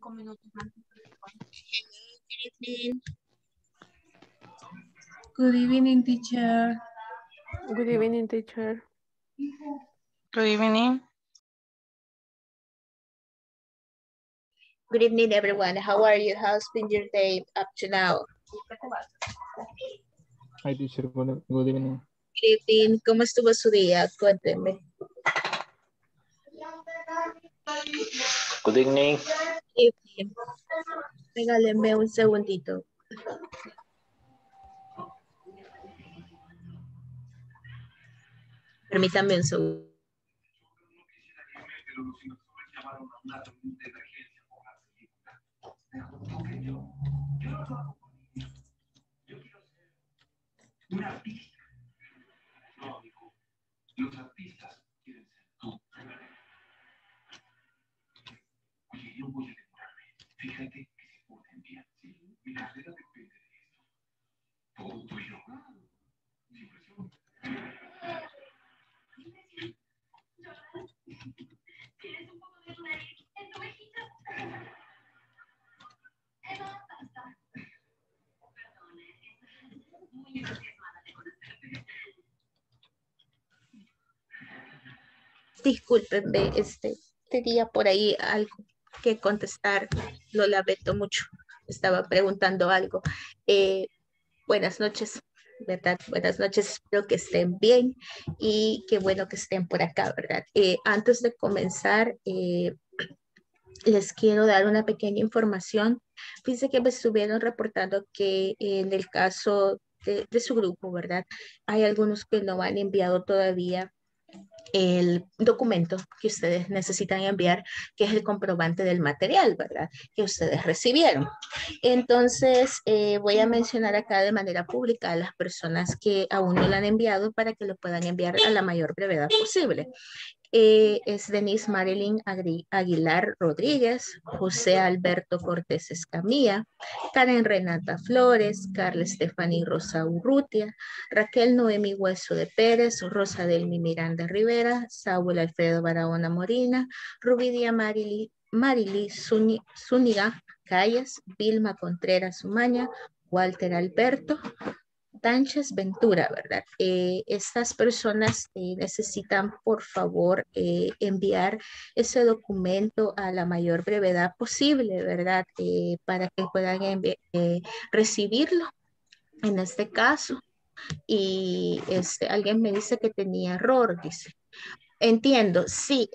5 minutos más. Good evening, teacher. Good evening, teacher. Good evening. Good evening, everyone. How are you? How's been your day up to now? Hi, teacher. Good evening. Good evening. ¿Cómo estuvo su día? Cuénteme. Good evening. Regáleme un segundito. Permítame un segundo. Los artistas quieren ser tú. Oye, yo voy a demorarme. Fíjate que se ponen bien, ¿sí? Mi carrera depende de esto. Todo tuyo. Sin presión. ¿Tienes un poco de nariz en tu mejilla? Eva, basta. Perdón, es muy entusiasmada de conocerte. Discúlpenme, tenía por ahí algo que contestar, lo lamento mucho, estaba preguntando algo. Buenas noches, ¿verdad? Buenas noches, espero que estén bien y qué bueno que estén por acá, ¿verdad? Antes de comenzar, les quiero dar una pequeña información. Fíjense que me estuvieron reportando que en el caso de su grupo, ¿verdad? Hay algunos que no han enviado todavía el documento que ustedes necesitan enviar, que es el comprobante del material, ¿verdad? Que ustedes recibieron. Entonces, voy a mencionar acá de manera pública a las personas que aún no lo han enviado para que lo puedan enviar a la mayor brevedad posible. Es Denise Marilyn Aguilar Rodríguez, José Alberto Cortés Escamilla, Karen Renata Flores, Carla Estefany Rosa Urrutia, Raquel Noemi Hueso de Pérez, Rosa Delmi Miranda Rivera, Saúl Alfredo Barahona Morina, Rubidia Marili Zúñiga Callas, Vilma Contreras Sumaña, Walter Alberto Tanchez Ventura, ¿verdad? Estas personas necesitan, por favor, enviar ese documento a la mayor brevedad posible, ¿verdad? Para que puedan recibirlo en este caso. Y alguien me dice que tenía error, dice. Entiendo, sí,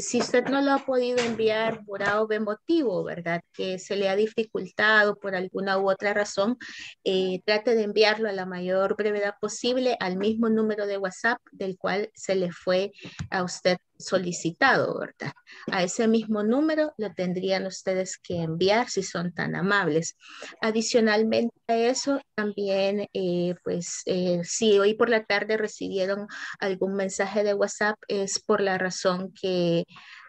si usted no lo ha podido enviar por A o B motivo, ¿verdad? Que se le ha dificultado por alguna u otra razón, trate de enviarlo a la mayor brevedad posible al mismo número de WhatsApp del cual se le fue a usted solicitado, ¿verdad? A ese mismo número lo tendrían ustedes que enviar si son tan amables. Adicionalmente a eso, también, si hoy por la tarde recibieron algún mensaje de WhatsApp, es por la razón que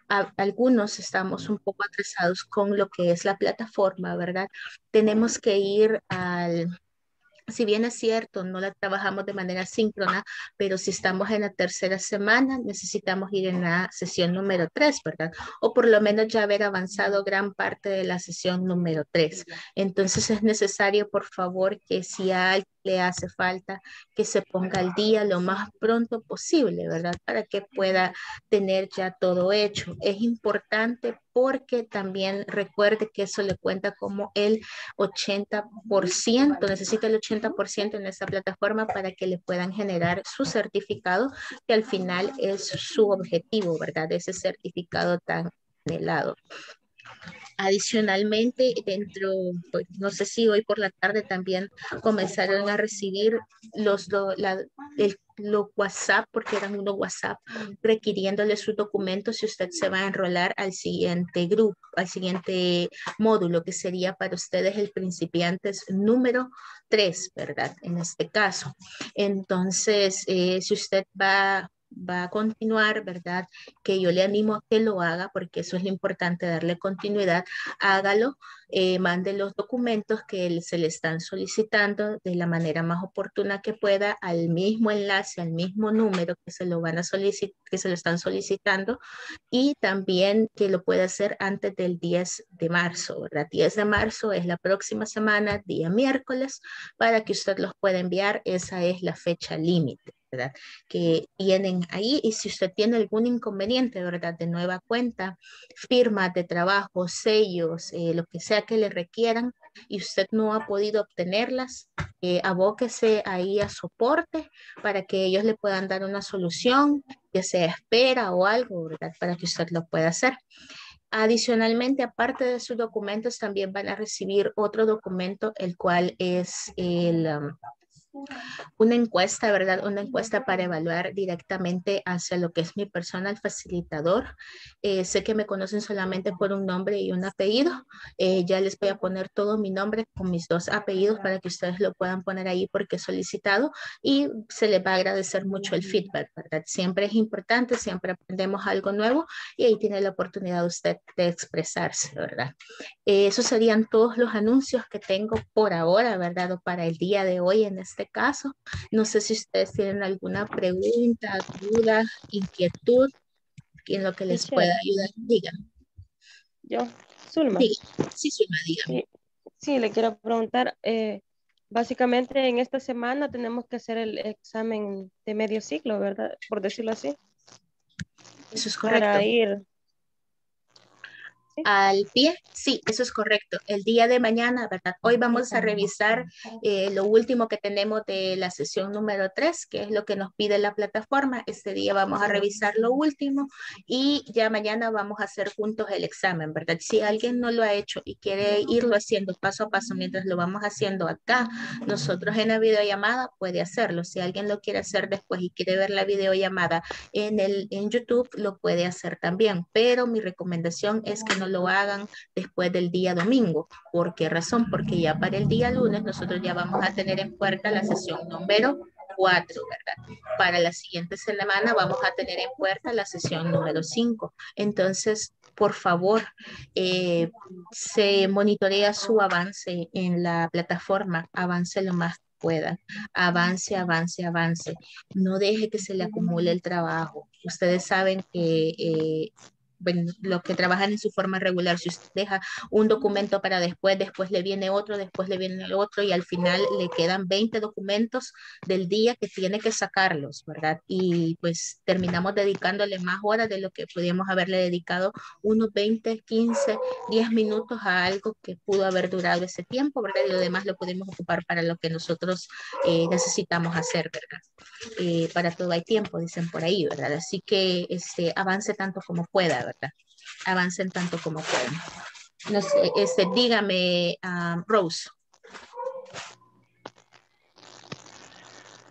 algunos estamos un poco atrasados con lo que es la plataforma, ¿verdad? Tenemos que ir al... Si bien es cierto, no la trabajamos de manera síncrona, pero si estamos en la tercera semana, necesitamos ir en la sesión número 3, ¿verdad? O por lo menos ya haber avanzado gran parte de la sesión número 3. Entonces es necesario, por favor, que si a alguien le hace falta, que se ponga al día lo más pronto posible, ¿verdad? Para que pueda tener ya todo hecho. Es importante porque también recuerde que eso le cuenta como el 80%, necesita el 80% en esa plataforma para que le puedan generar su certificado, que al final es su objetivo, ¿verdad? Ese certificado tan anhelado. Adicionalmente, no sé si hoy por la tarde también comenzaron a recibir los WhatsApp, porque eran unos WhatsApp requiriéndole sus documentos si usted se va a enrolar al siguiente grupo, al siguiente módulo, que sería para ustedes el principiantes número 3, ¿verdad? En este caso. Entonces, si usted va va a continuar, ¿verdad? Que yo le animo a que lo haga, porque eso es lo importante, darle continuidad. Hágalo, mande los documentos que se le están solicitando de la manera más oportuna que pueda al mismo enlace, al mismo número que se lo van a solicitar, que se lo están solicitando, y también que lo pueda hacer antes del 10 de marzo, ¿verdad? 10 de marzo es la próxima semana, día miércoles, para que usted los pueda enviar. Esa es la fecha límite, ¿verdad? Que tienen ahí. Y si usted tiene algún inconveniente, ¿verdad? De nueva cuenta, firmas de trabajo, sellos, lo que sea que le requieran y usted no ha podido obtenerlas, abóquese ahí a soporte para que ellos le puedan dar una solución, ya sea espera o algo, ¿verdad? Para que usted lo pueda hacer. Adicionalmente, aparte de sus documentos, también van a recibir otro documento, el cual es el... una encuesta, ¿verdad? Una encuesta para evaluar directamente hacia lo que es mi persona, el facilitador. Sé que me conocen solamente por un nombre y un apellido. Ya les voy a poner todo mi nombre con mis dos apellidos para que ustedes lo puedan poner ahí porque he solicitado, y se les va a agradecer mucho el feedback, ¿verdad? Siempre es importante, siempre aprendemos algo nuevo y ahí tiene la oportunidad usted de expresarse, ¿verdad? Esos serían todos los anuncios que tengo por ahora, ¿verdad? O para el día de hoy en este caso. No sé si ustedes tienen alguna pregunta, duda, inquietud, en lo que les pueda ayudar, digan. Yo, Zulma. Sí, sí, Zulma, dígame. Sí, le quiero preguntar, básicamente en esta semana tenemos que hacer el examen de medio ciclo, ¿verdad? Por decirlo así. Eso es correcto. Para ir... al pie, sí, eso es correcto. El día de mañana, ¿verdad? Hoy vamos a revisar lo último que tenemos de la sesión número 3, que es lo que nos pide la plataforma. Este día vamos a revisar lo último y ya mañana vamos a hacer juntos el examen, ¿verdad? Si alguien no lo ha hecho y quiere irlo haciendo paso a paso mientras lo vamos haciendo acá, nosotros en la videollamada puede hacerlo. Si alguien lo quiere hacer después y quiere ver la videollamada en YouTube, lo puede hacer también. Pero mi recomendación es que no lo hagan después del día domingo. ¿Por qué razón? Porque ya para el día lunes nosotros ya vamos a tener en puerta la sesión número 4, ¿verdad? Para la siguiente semana vamos a tener en puerta la sesión número 5. Entonces, por favor, se monitorea su avance en la plataforma. Avance lo más que pueda. Avance, avance, avance. No deje que se le acumule el trabajo. Ustedes saben que... bueno, los que trabajan en su forma regular, si usted deja un documento para después, después le viene otro, después le viene el otro y al final le quedan 20 documentos del día que tiene que sacarlos, ¿verdad? Y pues terminamos dedicándole más horas de lo que podíamos haberle dedicado, unos 20, 15, 10 minutos a algo que pudo haber durado ese tiempo, ¿verdad? Y lo demás lo podemos ocupar para lo que nosotros necesitamos hacer, ¿verdad? Para todo hay tiempo, dicen por ahí, ¿verdad? Así que avance tanto como pueda, ¿verdad? Avancen tanto como puedan. No sé, dígame, Rose.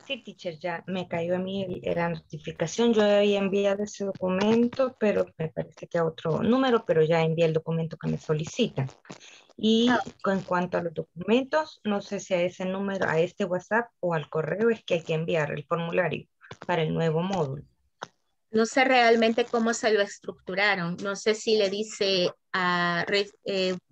Sí, teacher, ya me cayó a mí la notificación. Yo había enviado ese documento, pero me parece que a otro número, pero ya envié el documento que me solicitan. Y en cuanto a los documentos, no sé si a ese número, a este WhatsApp o al correo es que hay que enviar el formulario para el nuevo módulo. No sé realmente cómo se lo estructuraron. No sé si le dice a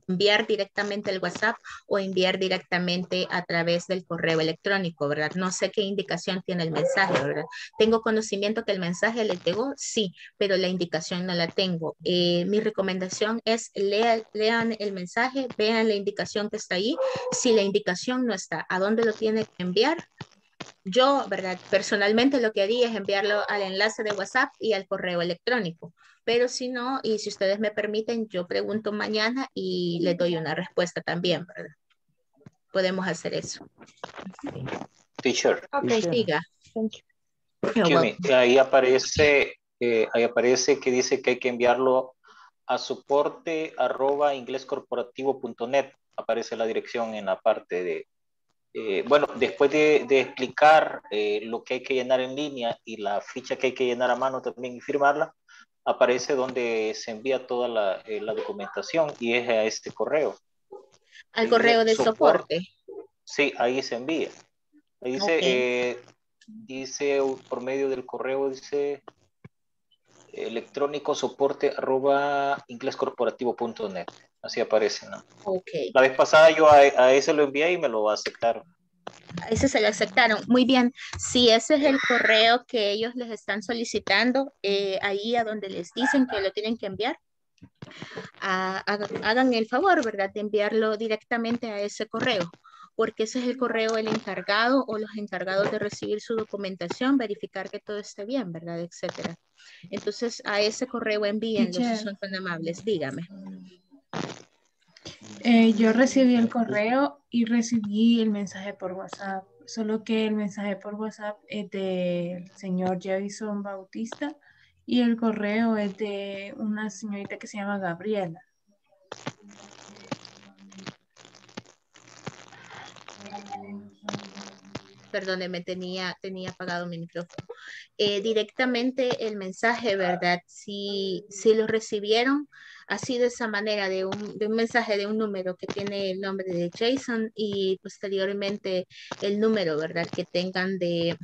enviar directamente al WhatsApp o enviar directamente a través del correo electrónico, ¿verdad? No sé qué indicación tiene el mensaje, ¿verdad? Tengo conocimiento que el mensaje le llegó, sí, pero la indicación no la tengo. Mi recomendación es lean el mensaje, vean la indicación que está ahí. Si la indicación no está, ¿a dónde lo tiene que enviar? Yo, ¿verdad? Personalmente lo que haría es enviarlo al enlace de WhatsApp y al correo electrónico. Pero si no, y si ustedes me permiten, yo pregunto mañana y les doy una respuesta también, ¿verdad? Podemos hacer eso. Teacher. Ok, diga. Ahí aparece que dice que hay que enviarlo a soporte@inglescorporativo.net. Aparece la dirección en la parte de... bueno, después de explicar lo que hay que llenar en línea y la ficha que hay que llenar a mano también y firmarla, aparece donde se envía toda la documentación y es a este correo. Al correo de soporte. Sí, ahí se envía. Ahí dice, dice por medio del correo, dice electrónico soporte@inglescorporativo.net. Así aparece, ¿no? Ok. La vez pasada yo a ese lo envié y me lo aceptaron. A ese se lo aceptaron. Muy bien. Si ese es el correo que ellos les están solicitando, ahí a donde les dicen que lo tienen que enviar, hagan el favor, ¿verdad?, de enviarlo directamente a ese correo, porque ese es el correo del encargado o los encargados de recibir su documentación, verificar que todo esté bien, ¿verdad?, etcétera. Entonces, a ese correo envíenlo, si son tan amables. Dígame. Yo recibí el correo y recibí el mensaje por WhatsApp, solo que el mensaje por WhatsApp es del señor Jefferson Bautista y el correo es de una señorita que se llama Gabriela. Perdóneme, tenía apagado mi micrófono. Directamente el mensaje, ¿verdad? Si lo recibieron así de esa manera, de un mensaje de un número que tiene el nombre de Jason y posteriormente el número, ¿verdad?, que tengan de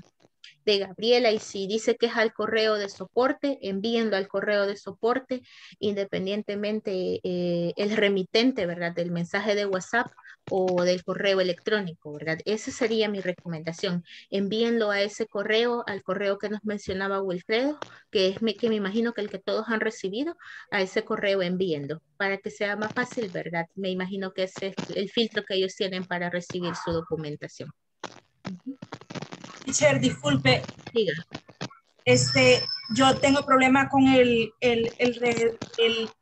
Gabriela, y si dice que es al correo de soporte, envíenlo al correo de soporte, independientemente el remitente, ¿verdad?, del mensaje de WhatsApp o del correo electrónico, ¿verdad? Esa sería mi recomendación. Envíenlo a ese correo, al correo que nos mencionaba Wilfredo, que es que me imagino que el que todos han recibido, a ese correo envíenlo, para que sea más fácil, ¿verdad? Me imagino que ese es el filtro que ellos tienen para recibir su documentación. Uh-huh. Teacher, disculpe. Diga. Yo tengo problema con el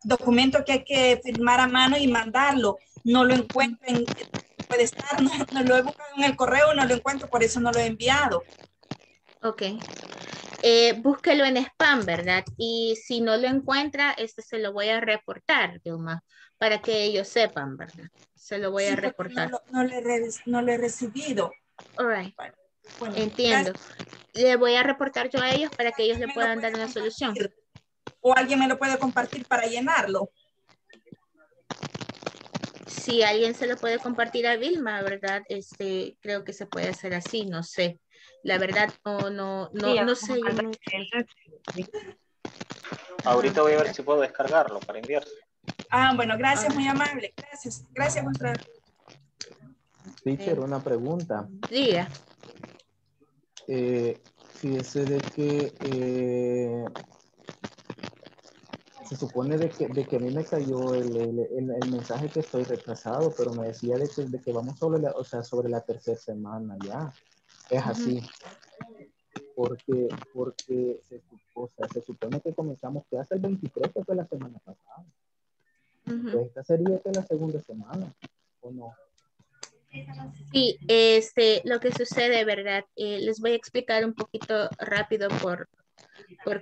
documento que hay que firmar a mano y mandarlo. No lo encuentro, puede estar, no lo he buscado en el correo, no lo encuentro, por eso no lo he enviado. Ok. Búsquelo en spam, ¿verdad? Y si no lo encuentra, se lo voy a reportar, Vilma, para que ellos sepan, ¿verdad? Se lo voy a reportar. No lo he recibido. All right. Bueno, entiendo. Le voy a reportar yo a ellos para que ellos le puedan dar una solución. O alguien me lo puede compartir para llenarlo. Si alguien se lo puede compartir a Vilma, ¿verdad? Creo que se puede hacer así, no sé. La verdad, no sé. Ahorita voy a ver si puedo descargarlo para enviarlo. Ah, bueno, gracias, muy amable. Gracias, gracias, vuestra. Teacher, una pregunta. Diga. Fíjese de que se supone de que a mí me cayó el mensaje que estoy retrasado, pero me decía de que vamos sobre la tercera semana ya. Es así. Porque se supone que comenzamos que hace el 23, que fue la semana pasada. Pues esta sería que la segunda semana, ¿o no? Sí, lo que sucede, ¿verdad? Les voy a explicar un poquito rápido por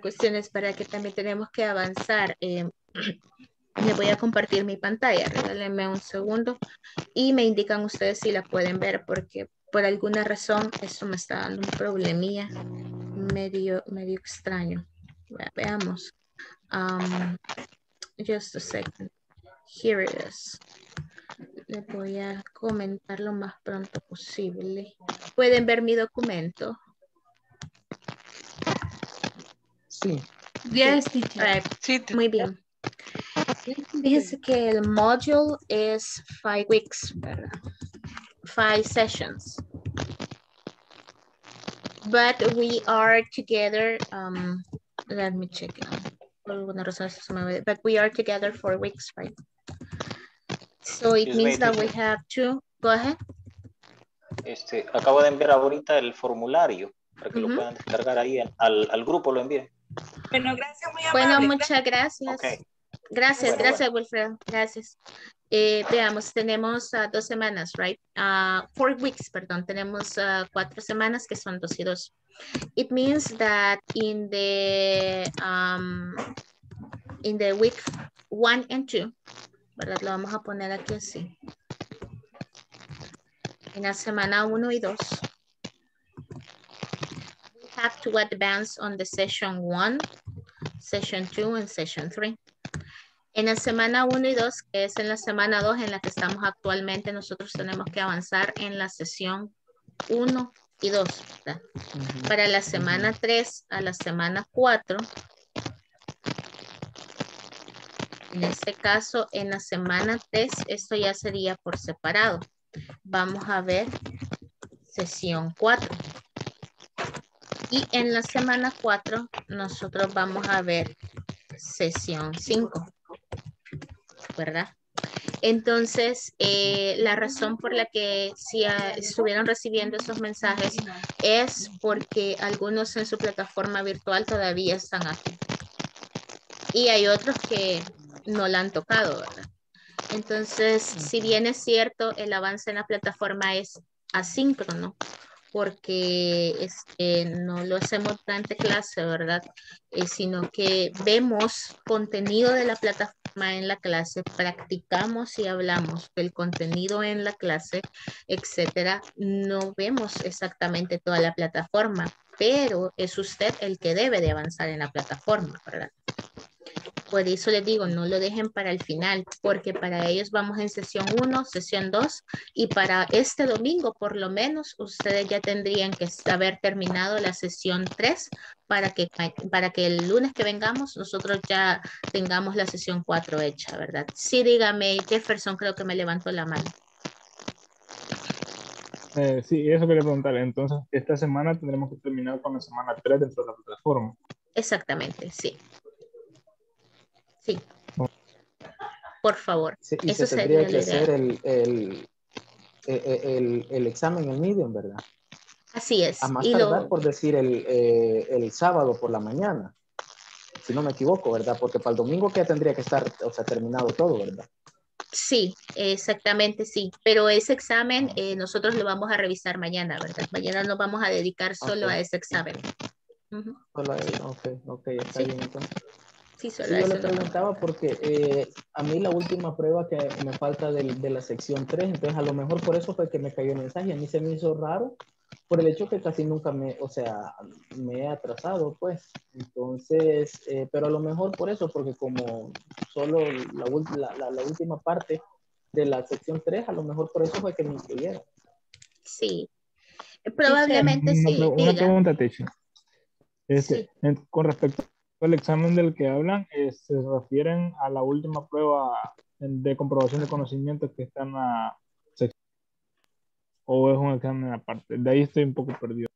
cuestiones para que también tenemos que avanzar. Les voy a compartir mi pantalla, regálenme un segundo y me indican ustedes si la pueden ver, porque por alguna razón eso me está dando un problemilla medio extraño. Veamos. Just a second. Here it is. Les voy a comentar lo más pronto posible. ¿Pueden ver mi documento? Sí. Yes, teacher. Sí. Muy bien. Fíjense que el module es 5 weeks, ¿verdad? 5 sessions. But we are together, let me check it out. Por alguna razón se me olvidó. But we are together 4 weeks, right? So it means that we have to, go ahead. Acabo de enviar ahorita el formulario para que lo puedan descargar ahí al grupo, lo envíen. Bueno, gracias, muy amable. Bueno, muchas gracias. Okay. Gracias, bueno, gracias, Wilfredo. Gracias. Veamos, tenemos 2 semanas, right? 4 weeks, perdón. Tenemos 4 semanas que son 2 y 2. It means that in the week 1 and 2, ¿verdad? Lo vamos a poner aquí así. En la semana 1 y 2. We have to advance on the session 1, session 2, and session 3. En la semana 1 y 2, que es en la semana 2 en la que estamos actualmente, nosotros tenemos que avanzar en la sesión 1 y 2. Uh-huh. Para la semana 3 a la semana 4. En este caso, en la semana 3, esto ya sería por separado. Vamos a ver sesión 4. Y en la semana 4, nosotros vamos a ver sesión 5. ¿Verdad? Entonces, la razón por la que si estuvieron recibiendo esos mensajes es porque algunos en su plataforma virtual todavía están aquí. Y hay otros que no la han tocado, ¿verdad? Entonces, si bien es cierto, el avance en la plataforma es asíncrono, porque no lo hacemos durante clase, ¿verdad? Sino que vemos contenido de la plataforma en la clase, practicamos y hablamos del contenido en la clase, etcétera. No vemos exactamente toda la plataforma, pero es usted el que debe de avanzar en la plataforma, ¿verdad? Por eso les digo, no lo dejen para el final, porque para ellos vamos en sesión 1, sesión 2, y para este domingo, por lo menos, ustedes ya tendrían que haber terminado la sesión 3 para que el lunes que vengamos nosotros ya tengamos la sesión 4 hecha, ¿verdad? Sí, dígame, Jefferson, creo que me levantó la mano. Sí, eso quería preguntarle. Entonces, esta semana tendremos que terminar con la semana 3 dentro de la plataforma. Exactamente, sí. Sí, por favor. Sí, y eso se tendría que hacer el examen en Medium, ¿verdad? Así es. A más tardar, por decir, el sábado por la mañana, si no me equivoco, ¿verdad? Porque para el domingo que tendría que estar, o sea, terminado todo, ¿verdad? Sí, exactamente, sí. Pero ese examen nosotros lo vamos a revisar mañana, ¿verdad? Mañana nos vamos a dedicar solo a ese examen. Uh-huh. Solo a él, sí. Ok, está bien entonces. Sí, yo le preguntaba porque a mí la última prueba que me falta de la sección 3, entonces a lo mejor por eso fue que me cayó el mensaje. A mí se me hizo raro por el hecho que casi nunca me he atrasado, pues. Entonces, pero a lo mejor por eso, porque como solo la última parte de la sección 3, a lo mejor por eso fue que me incluyeron. Sí, probablemente sí. Una pregunta, Techo. Con respecto el examen del que hablan, se refieren a la última prueba de comprobación de conocimientos que está en la sección, o es un examen aparte. De ahí estoy un poco perdido.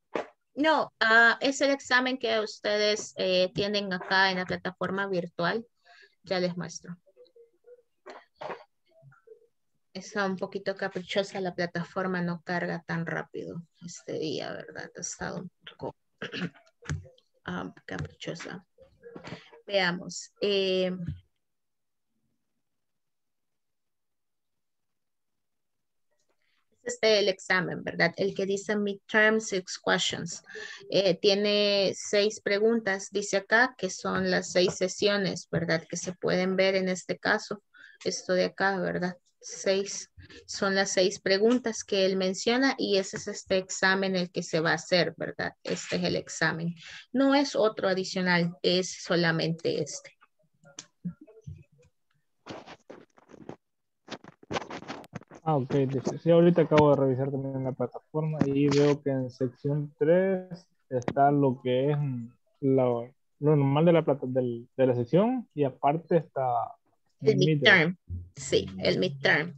No, es el examen que ustedes tienen acá en la plataforma virtual. Ya les muestro. Está un poquito caprichosa la plataforma, no carga tan rápido este día, ¿verdad? Ha estado un poco caprichosa. Veamos. Este es el examen, ¿verdad? El que dice midterm 6 questions. Tiene 6 preguntas, dice acá, que son las 6 sesiones, ¿verdad? Que se pueden ver en este caso, esto de acá, ¿verdad? 6. Son las 6 preguntas que él menciona y ese es este examen el que se va a hacer, ¿verdad? Este es el examen. No es otro adicional, es solamente este. Ok. Sí, ahorita acabo de revisar también la plataforma y veo que en sección 3 está lo que es lo normal de la sección y aparte está... El midterm, sí, el midterm.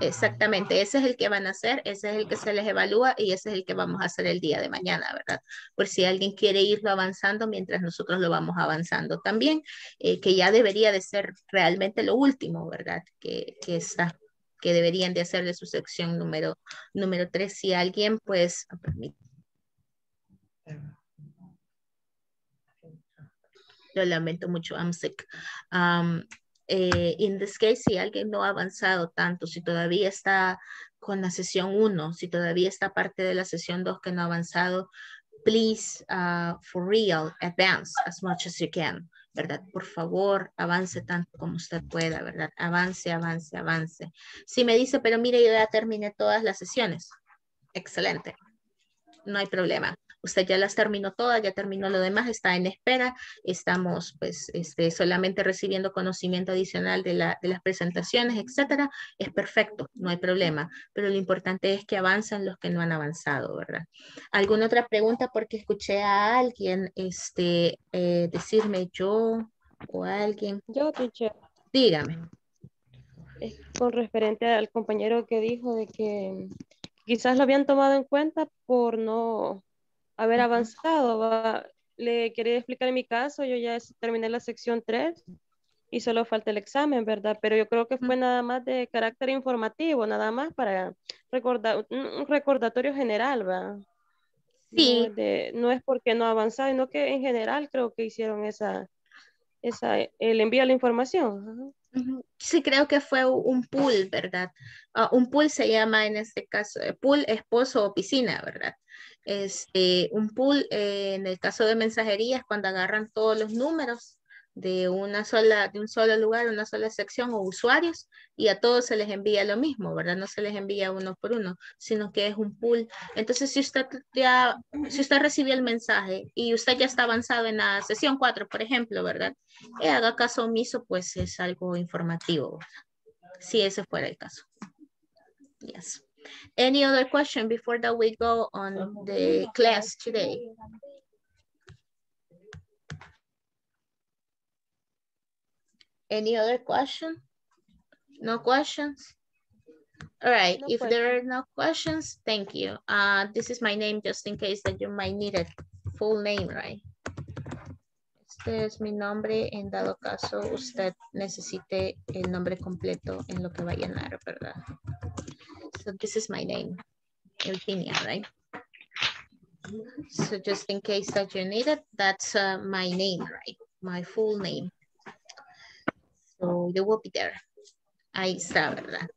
Exactamente, ese es el que van a hacer, ese es el que se les evalúa y ese es el que vamos a hacer el día de mañana, ¿verdad? Por si alguien quiere irlo avanzando mientras nosotros lo vamos avanzando también, que ya debería de ser realmente lo último, ¿verdad? Que deberían de hacer de su sección número 3. Si alguien, pues, lo lamento mucho, I'm sick. In this case, si alguien no ha avanzado tanto, si todavía está con la sesión 1, si todavía está parte de la sesión 2 que no ha avanzado, please, for real, advance as much as you can, ¿verdad? Por favor, avance tanto como usted pueda, ¿verdad? Avance, avance, avance. Si me dice, pero mire, yo ya terminé todas las sesiones. Excelente. No hay problema. Usted ya las terminó todas, ya terminó lo demás, está en espera. Estamos pues, solamente recibiendo conocimiento adicional de las presentaciones, etcétera. Es perfecto, no hay problema. Pero lo importante es que avanzan los que no han avanzado, ¿verdad? ¿Alguna otra pregunta? Porque escuché a alguien decirme yo o a alguien. Yo, teacher. Dígame. Con referente al compañero que dijo de que quizás lo habían tomado en cuenta por no haber avanzado. Le quería explicar en mi caso, yo ya terminé la sección 3 y solo falta el examen, ¿verdad? Pero yo creo que fue nada más de carácter informativo, nada más para recordar, un recordatorio general, ¿verdad? Sí. No es porque no avanzado, sino que en general creo que hicieron el envío de la información. Sí, creo que fue un pool, ¿verdad? Un pool se llama en este caso, pool, esposo o piscina, ¿verdad? Un pool, en el caso de mensajería, es cuando agarran todos los números de un solo lugar, una sola sección o usuarios, y a todos se les envía lo mismo, ¿verdad? No se les envía uno por uno, sino que es un pool. Entonces, si usted recibió el mensaje y usted ya está avanzado en la sesión 4, por ejemplo, ¿verdad? Haga caso omiso, pues es algo informativo, ¿verdad? Si ese fuera el caso. Yes. Any other question before that we go on the class today? Any other question? No questions? All right, no if there are no questions, thank you. This is my name just in case that you might need a full name, right? Este es mi nombre, en dado caso usted necesite el nombre completo en lo que va a llenar, ¿verdad? So this is my name, Eugenia, right? So just in case that you need it, that's my name, right? My full name. So you will be there. Ahí está, ¿verdad?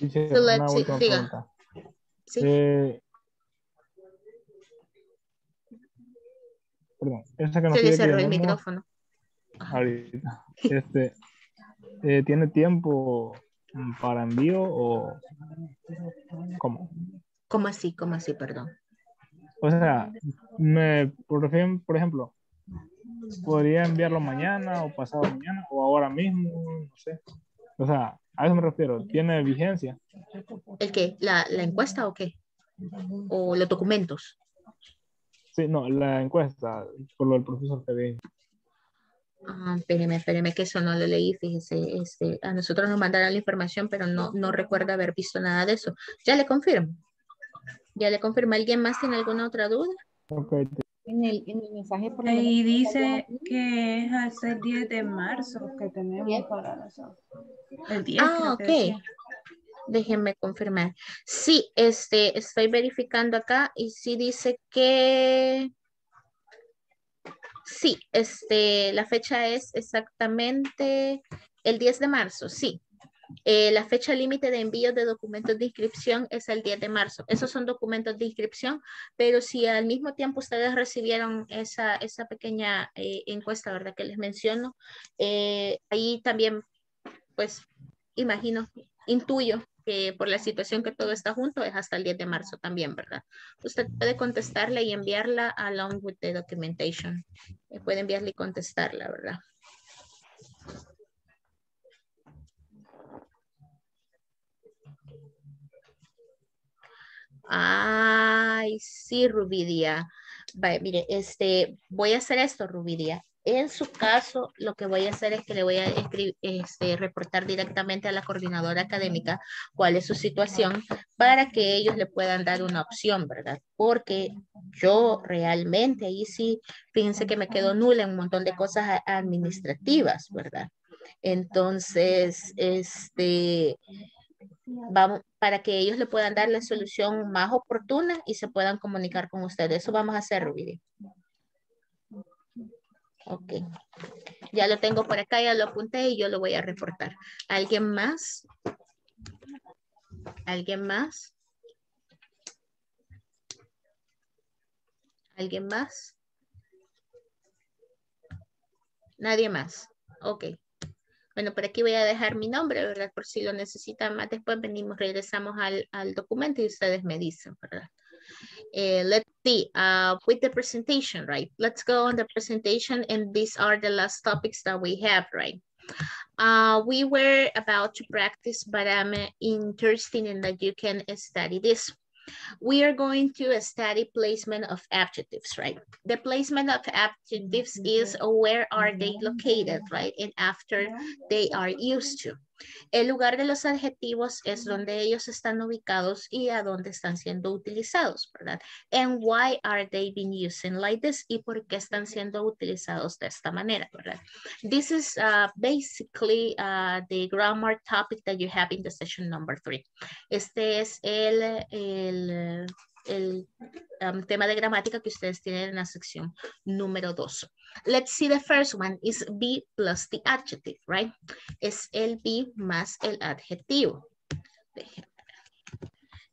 Dice, so let's see, diga. ¿Sí? Perdón, esa que nos se le cerró el micrófono. Ahorita. ¿Tiene tiempo para envío o cómo? ¿Cómo así? Perdón. O sea, por ejemplo, podría enviarlo mañana o pasado mañana o ahora mismo, no sé. O sea, a eso me refiero. ¿Tiene vigencia? ¿El qué? ¿La encuesta o qué? ¿O los documentos? Sí, no, la encuesta, por lo del profesor que viene. Espéreme, que eso no lo leí, fíjese, a nosotros nos mandaron la información, pero no recuerdo haber visto nada de eso. Ya le confirmo. ¿Alguien más tiene alguna otra duda? Okay. En el mensaje por ahí dice que es hasta el 10 de marzo que tenemos para nosotros. El 10. Ok. Déjenme confirmar. Sí, estoy verificando acá y sí dice que... Sí, la fecha es exactamente el 10 de marzo, sí. La fecha límite de envío de documentos de inscripción es el 10 de marzo. Esos son documentos de inscripción, pero si al mismo tiempo ustedes recibieron esa pequeña encuesta, ¿verdad? Que les menciono, ahí también, pues, imagino, intuyo que por la situación que todo está junto es hasta el 10 de marzo también, ¿verdad? Usted puede contestarla y enviarla along with the documentation. Puede enviarla y contestarla, ¿verdad? Ay, sí, Rubidia. Vale, mire, voy a hacer esto, Rubidia. En su caso, lo que voy a hacer es que le voy a reportar directamente a la coordinadora académica cuál es su situación para que ellos le puedan dar una opción, ¿verdad? Porque yo realmente ahí sí, fíjense que me quedo nula en un montón de cosas administrativas, ¿verdad? Entonces, vamos, para que ellos le puedan dar la solución más oportuna y se puedan comunicar con ustedes. Eso vamos a hacer, Rubidia. Ok, ya lo tengo por acá, ya lo apunté y yo lo voy a reportar. ¿Alguien más? ¿Alguien más? ¿Alguien más? Nadie más. Ok. Bueno, por aquí voy a dejar mi nombre, ¿verdad? Por si lo necesitan más después, regresamos al documento y ustedes me dicen, ¿verdad? Let's see, with the presentation, right? Let's go on the presentation, and these are the last topics that we have, right? We were about to practice, but I'm interested in that you can study this. We are going to study placement of adjectives, right? The placement of adjectives is where are they located, right? And after they are used to. El lugar de los adjetivos es donde ellos están ubicados y a dónde están siendo utilizados, ¿verdad? And why are they being used like this? Y por qué están siendo utilizados de esta manera, ¿verdad? This is basically the grammar topic that you have in the session number 3. Este es el tema de gramática que ustedes tienen en la sección número 2. Let's see, the first one is be plus the adjective, right? Es el be más el adjetivo.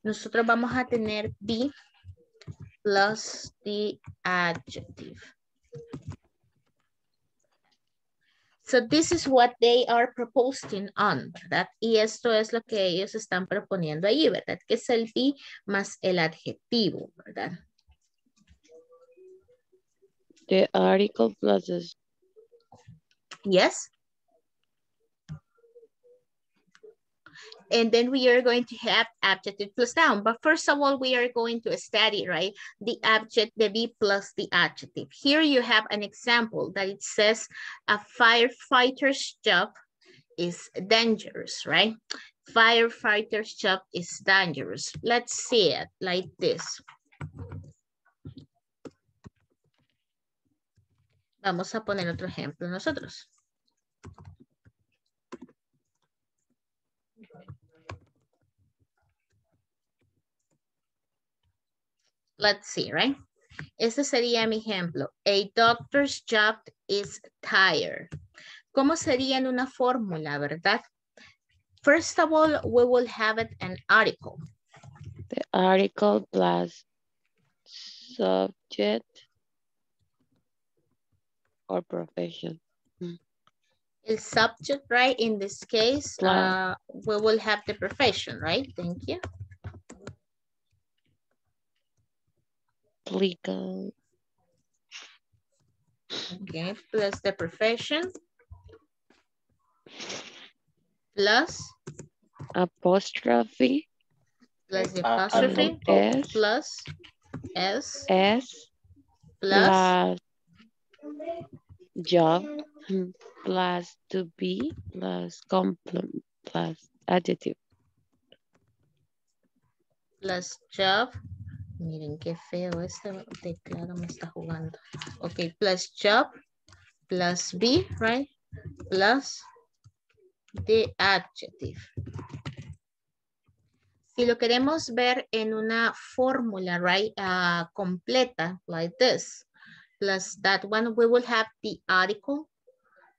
Nosotros vamos a tener be plus the adjective. So this is what they are proposing on, ¿verdad? Y esto es lo que ellos están proponiendo ahí, ¿verdad? Que es el be más el adjetivo, ¿verdad? The article plus this. Yes. And then we are going to have adjective plus noun. But first of all, we are going to study, right? The object, the be plus the adjective. Here you have an example that it says a firefighter's job is dangerous, right? Firefighter's job is dangerous. Let's see it like this. Vamos a poner otro ejemplo nosotros. Let's see, right? Este sería mi ejemplo. A doctor's job is tired. ¿Cómo sería en una fórmula, verdad? First of all, we will have it an article. The article plus subject or profession. El subject, right? In this case, we will have the profession, right? Thank you. Legal. Okay, plus the profession. Plus. Apostrophe. Plus the apostrophe. S. Plus S. S. Plus. Job plus to be plus complement plus adjective. Plus job. Miren qué feo este teclado me está jugando. Ok, plus job plus be, right? Plus the adjective. Si lo queremos ver en una fórmula, right? Completa, like this. Plus that one, we will have the article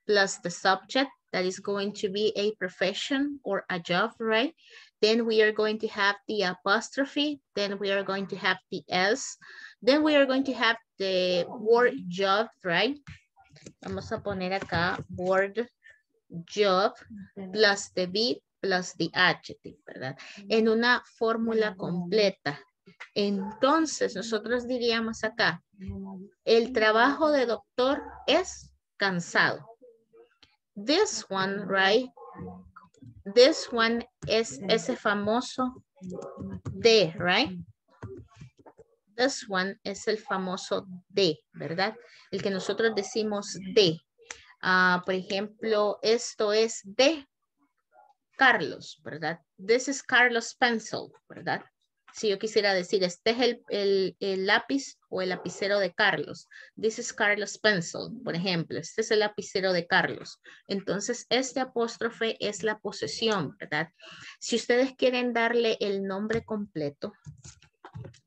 plus the subject that is going to be a profession or a job, right? Then we are going to have the apostrophe. Then we are going to have the S. Then we are going to have the word job, right? Vamos a poner acá word job plus the be plus the adjective, ¿verdad? En una fórmula completa. Entonces, nosotros diríamos acá, el trabajo de doctor es cansado. This one, right? This one es ese famoso de, right? This one es el famoso de, ¿verdad? El que nosotros decimos de. Por ejemplo, esto es de Carlos, ¿verdad? This is Carlos' pencil, ¿verdad? Si yo quisiera decir, este es el lápiz o el lapicero de Carlos. This is Carlos' pencil, por ejemplo. Este es el lapicero de Carlos. Entonces, este apóstrofe es la posesión, ¿verdad? Si ustedes quieren darle el nombre completo,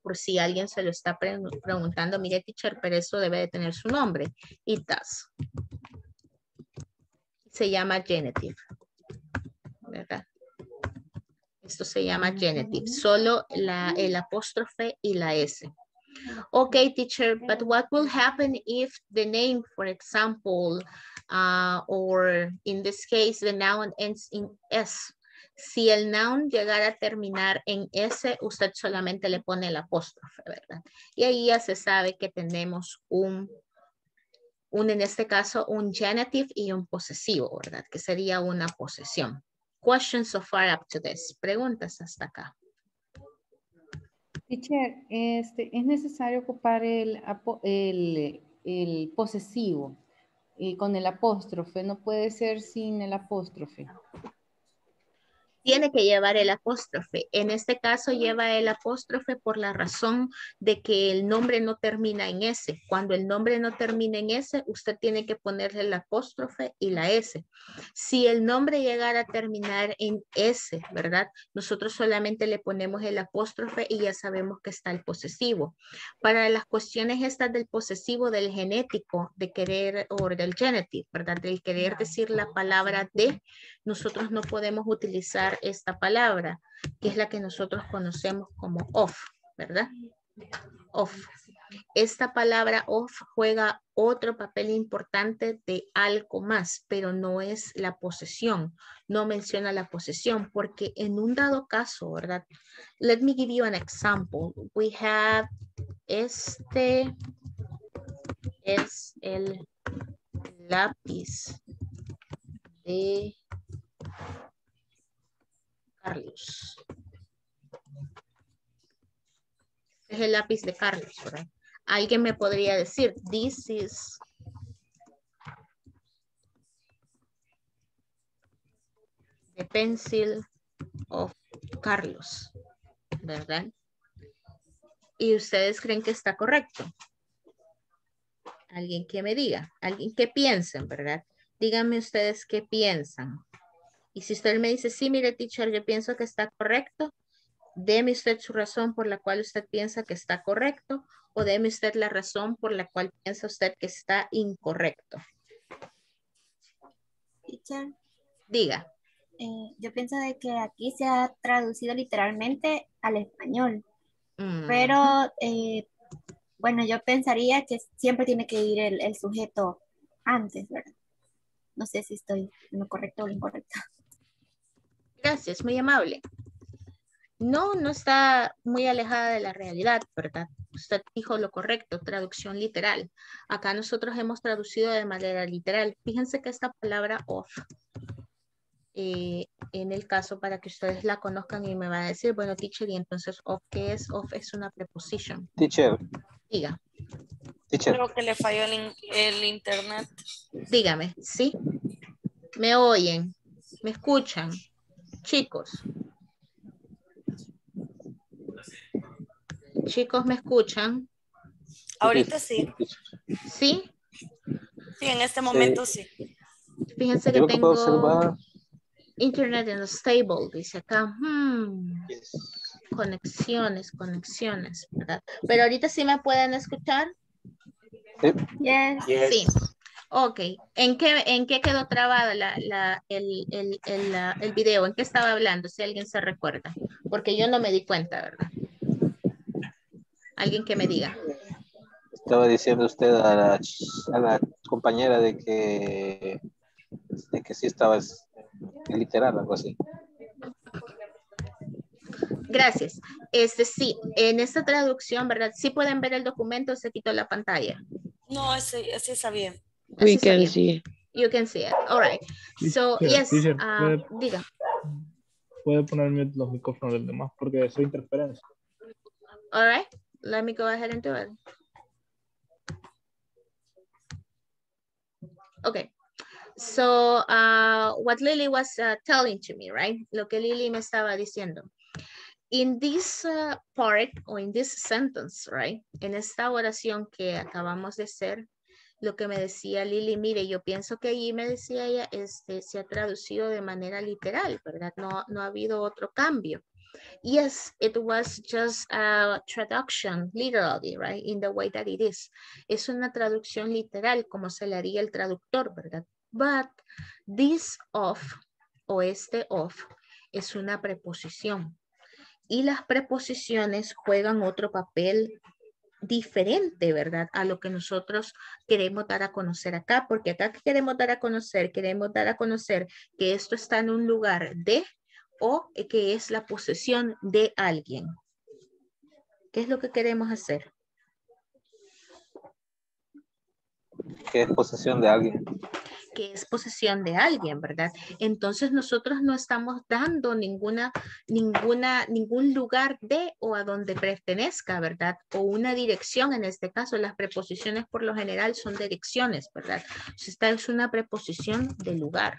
por si alguien se lo está preguntando, mire, teacher, pero eso debe de tener su nombre. It does. Se llama genitive, ¿verdad? Esto se llama genitive, solo el apóstrofe y la S. Okay, teacher, but what will happen if the name, for example, or in this case, the noun ends in S? Si el noun llegara a terminar en S, usted solamente le pone el apóstrofe, ¿verdad? Y ahí ya se sabe que tenemos en este caso, un genitive y un posesivo, ¿verdad? Que sería una posesión. Questions so far up to this. Preguntas hasta acá. Teacher, es necesario ocupar el posesivo y con el apóstrofe. No puede ser sin el apóstrofe. Tiene que llevar el apóstrofe. En este caso lleva el apóstrofe por la razón de que el nombre no termina en S. Cuando el nombre no termina en S, usted tiene que ponerle el apóstrofe y la S. Si el nombre llegara a terminar en S, ¿verdad? Nosotros solamente le ponemos el apóstrofe y ya sabemos que está el posesivo. Para las cuestiones estas del posesivo, del genético, de querer o del genitive, ¿verdad? Del querer decir la palabra de, nosotros no podemos utilizar esta palabra, que es la que nosotros conocemos como off, ¿verdad? Off. Esta palabra off juega otro papel importante de algo más, pero no es la posesión. No menciona la posesión, porque en un dado caso, ¿verdad? Let me give you an example. We have este es el lápiz de Carlos. Es el lápiz de Carlos, ¿verdad? Alguien me podría decir, this is the pencil of Carlos, ¿verdad? ¿Y ustedes creen que está correcto? Alguien que me diga, alguien que piensen, ¿verdad? Díganme ustedes qué piensan. Y si usted me dice, sí, mire, teacher, yo pienso que está correcto, deme usted su razón por la cual usted piensa que está correcto, o deme usted la razón por la cual piensa usted que está incorrecto. Teacher. Diga. Yo pienso de que aquí se ha traducido literalmente al español. Pero, bueno, yo pensaría que siempre tiene que ir el sujeto antes, ¿verdad? No sé si estoy en lo correcto o incorrecto. Gracias, muy amable. No, no está muy alejada de la realidad, ¿verdad? Usted dijo lo correcto, traducción literal. Acá nosotros hemos traducido de manera literal. Fíjense que esta palabra off, en el caso para que ustedes la conozcan y me van a decir, bueno, teacher, y entonces off, ¿qué es? Off es una preposición. Teacher. Diga. Teacher. Creo que le falló el internet. Dígame, ¿sí? ¿Me oyen? ¿Me escuchan? Chicos. Chicos, ¿me escuchan? Ahorita sí. ¿Sí? Sí, en este momento sí. Fíjense que tengo internet unstable, dice acá. Conexiones, ¿verdad? Pero ahorita sí me pueden escuchar. Sí. Ok. ¿En qué quedó trabado el video? ¿En qué estaba hablando? Si alguien se recuerda. Porque yo no me di cuenta, ¿verdad? Alguien que me diga. Estaba diciendo usted a la compañera de que sí estaba literal, algo así. Gracias. Sí, en esta traducción, ¿verdad? Sí pueden ver el documento, se quitó la pantalla. No, así está bien. We can see it. You can see it. All right. So, yes. Diga. Puede ponerme los micrófonos del demás porque eso es interferencia. All right. Let me go ahead and do it. Okay. So, what Lily was telling to me, right? Lo que Lily me estaba diciendo. In this part, or in this sentence, right? En esta oración que acabamos de hacer, lo que me decía Lili, mire, yo pienso que allí me decía ella, se ha traducido de manera literal, ¿verdad? No ha habido otro cambio. Yes, it was just a traduction, literally, right? In the way that it is. Es una traducción literal, como se le haría el traductor, ¿verdad? But this of, o este of, es una preposición. Y las preposiciones juegan otro papel diferente, ¿verdad? A lo que nosotros queremos dar a conocer acá, porque acá queremos dar a conocer que esto está en un lugar de o que es la posesión de alguien. ¿Qué es lo que queremos hacer? Que es posesión de alguien. Que es posesión de alguien, ¿verdad? Entonces nosotros no estamos dando ningún lugar de o a donde pertenezca, ¿verdad? O una dirección, en este caso las preposiciones por lo general son direcciones, ¿verdad? Entonces, esta es una preposición de lugar.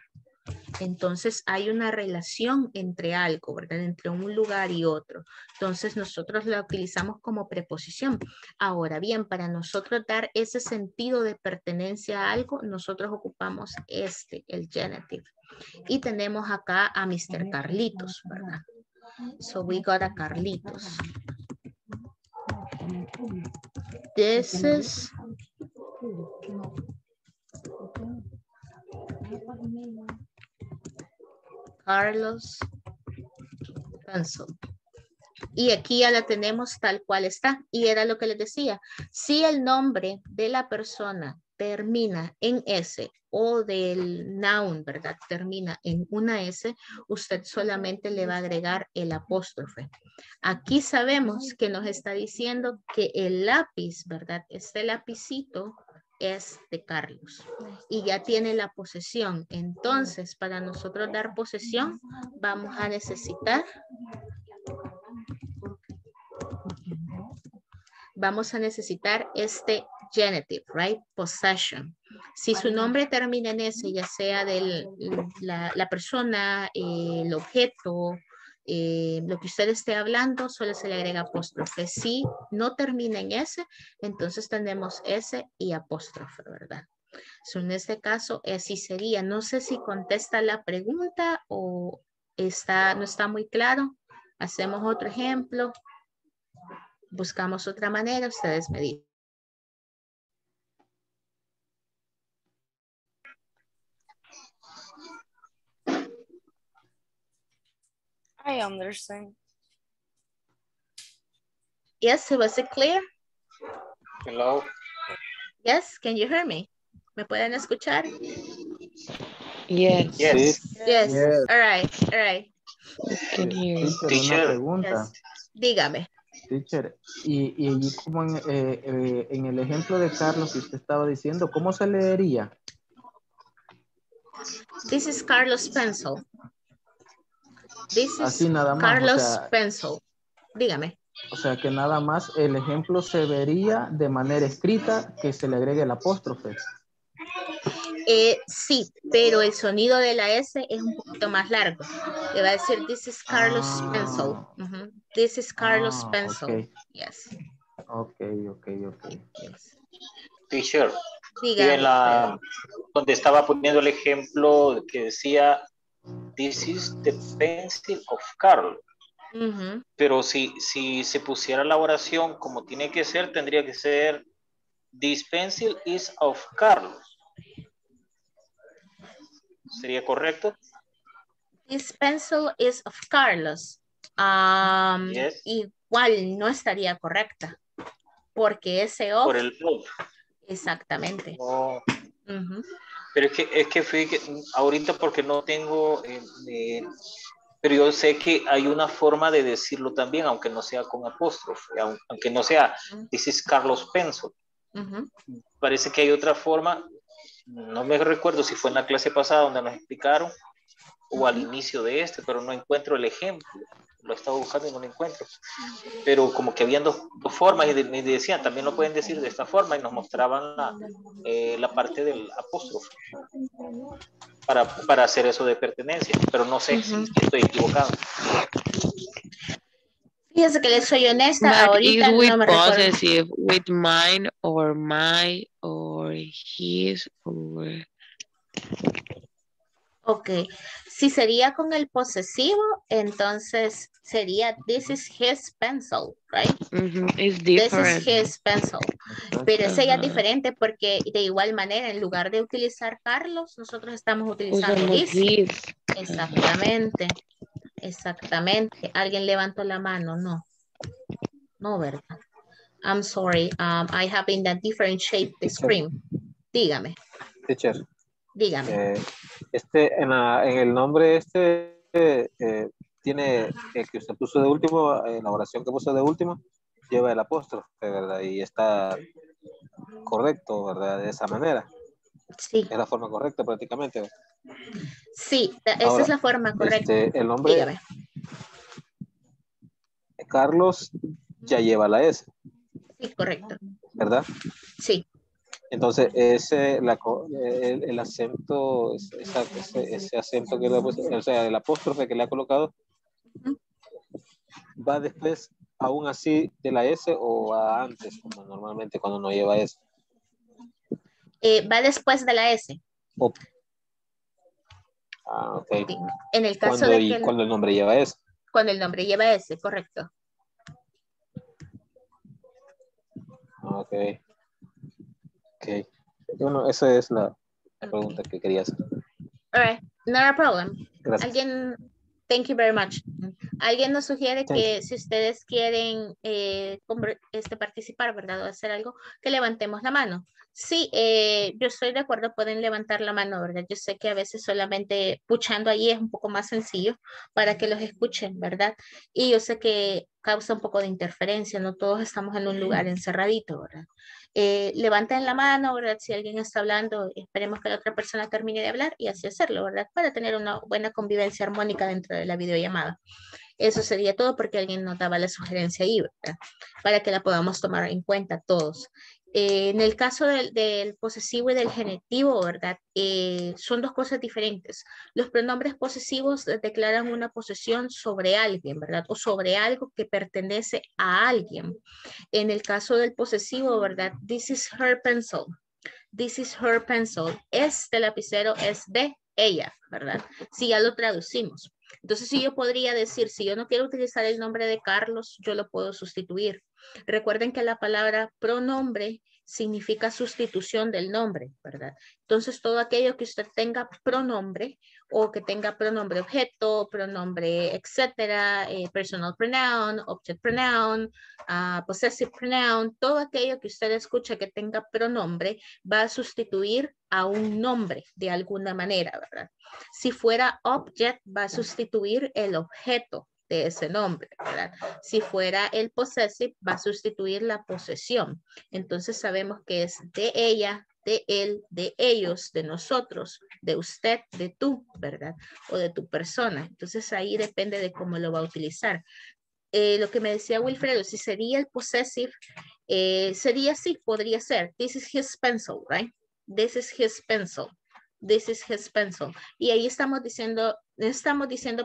Entonces hay una relación entre algo, ¿verdad? Entre un lugar y otro. Entonces nosotros la utilizamos como preposición. Ahora bien, para nosotros dar ese sentido de pertenencia a algo, nosotros ocupamos el genitive. Y tenemos acá a Mr. Carlitos, ¿verdad? So we got a Carlitos. This is... Carlos Pencil. Y aquí ya la tenemos tal cual está. Y era lo que les decía. Si el nombre de la persona termina en S o del noun, ¿verdad? Termina en una S, usted solamente le va a agregar el apóstrofe. Aquí sabemos que nos está diciendo que el lápiz, ¿verdad? Este lapicito es de Carlos y ya tiene la posesión. Entonces, para nosotros dar posesión, vamos a necesitar este genitive, right? Possession. Si su nombre termina en S, ya sea de la persona, el objeto, lo que usted esté hablando, solo se le agrega apóstrofe. Si no termina en S, entonces tenemos S y apóstrofe, ¿verdad? So, en este caso, sí sería. No sé si contesta la pregunta o no está muy claro. Hacemos otro ejemplo. Buscamos otra manera. Ustedes me dicen. I understand. Yes, was it clear? Hello. Yes, can you hear me? ¿Me pueden escuchar? Yes. Yes. Yes. Yes. All right. All right. Can hear you. Teacher, una pregunta. Yes. Dígame. Teacher, y como en el ejemplo de Carlos que usted estaba diciendo, ¿cómo se leería? This is Carlos Pencil. This is Carlos Pencil. Dígame. O sea que nada más el ejemplo se vería de manera escrita que se le agregue el apóstrofe. Sí, pero el sonido de la S es un poquito más largo. Le va a decir, this is Carlos Pencil. Uh-huh. This is Carlos Pencil. Okay. Yes. Ok, ok, ok. Yes. Teacher, donde estaba poniendo el ejemplo que decía... This is the pencil of Carl. Uh-huh. Pero si se pusiera la oración como tiene que ser, tendría que ser this pencil is of Carl. ¿Sería correcto? This pencil is of Carlos. Yes. Igual no estaría correcta. Porque ese of... Por el of. Exactamente. Oh. Uh-huh. Pero es que fíjate, ahorita porque no tengo, pero yo sé que hay una forma de decirlo también, aunque no sea con apóstrofe, aunque no sea, this is Carlos Pencil. Uh-huh. Parece que hay otra forma, no me recuerdo si fue en la clase pasada donde nos explicaron, o al inicio de pero no encuentro el ejemplo. Lo estaba buscando y no lo encuentro. Pero como que habían dos formas y me decían, también lo pueden decir de esta forma y nos mostraban la parte del apóstrofe para hacer eso de pertenencia. Pero no sé si estoy equivocado. Fíjense que les soy honesta. But ahorita no me possessive, recuerdo. With mine or my or his or... Ok, si sería con el posesivo, entonces sería this is his pencil, right? It's different. This is his pencil. Pero ese ya es diferente porque de igual manera, en lugar de utilizar Carlos, nosotros estamos utilizando this. Exactamente, exactamente. ¿Alguien levantó la mano? No, no, ¿verdad? I'm sorry, I have in that different shape the screen. Dígame. Teacher. Dígame. En el nombre tiene el que usted puso de último, en la oración que puso de último, lleva el apóstrofe, ¿verdad? Y está correcto, ¿verdad? De esa manera. Sí. Es la forma correcta prácticamente. Sí, esa ahora, es la forma correcta. El nombre. Dígame. Carlos ya lleva la S. Sí, correcto. ¿Verdad? Sí. Entonces, el acento, ese acento que le ha puesto, o sea, el apóstrofe que le ha colocado, va después, aún así, de la S o va antes, como normalmente cuando no lleva S. Va después de la S. Oh. Ah, ok. En el caso de que cuando el nombre lleva S. Cuando el nombre lleva S, correcto. Ok. Ok. Bueno, esa es la pregunta que quería hacer. All right. No problem. Gracias. Alguien, thank you very much. Alguien nos sugiere que si ustedes quieren participar, ¿verdad? O hacer algo, que levantemos la mano. Sí, yo estoy de acuerdo, pueden levantar la mano, ¿verdad? Yo sé que a veces solamente puchando ahí es un poco más sencillo para que los escuchen, ¿verdad? Y yo sé que causa un poco de interferencia, no todos estamos en un lugar encerradito, ¿verdad? Levanten la mano, ¿verdad? Si alguien está hablando, esperemos que la otra persona termine de hablar y así hacerlo, ¿verdad? Para tener una buena convivencia armónica dentro de la videollamada. Eso sería todo porque alguien nos daba la sugerencia ahí, ¿verdad? Para que la podamos tomar en cuenta todos. En el caso del posesivo y del genitivo, ¿verdad? Son dos cosas diferentes. Los pronombres posesivos declaran una posesión sobre alguien, ¿verdad? O sobre algo que pertenece a alguien. En el caso del posesivo, ¿verdad? This is her pencil. This is her pencil. Este lapicero es de ella, ¿verdad? Si ya lo traducimos. Entonces, si yo podría decir, si yo no quiero utilizar el nombre de Carlos, yo lo puedo sustituir. Recuerden que la palabra pronombre significa sustitución del nombre, ¿verdad? Entonces, todo aquello que usted tenga pronombre o que tenga pronombre objeto, pronombre, etcétera, personal pronoun, object pronoun, possessive pronoun, todo aquello que usted escuche que tenga pronombre va a sustituir a un nombre de alguna manera, ¿verdad? Si fuera object, va a sustituir el objeto de ese nombre, ¿verdad? Si fuera el possessive, va a sustituir la posesión. Entonces sabemos que es de ella, de él, de ellos, de nosotros, de usted, de tú, ¿verdad? O de tu persona. Entonces ahí depende de cómo lo va a utilizar. Lo que me decía Wilfredo, si sería el possessive, sería así, podría ser. This is his pencil, right? This is his pencil. This is his pencil. Y ahí estamos diciendo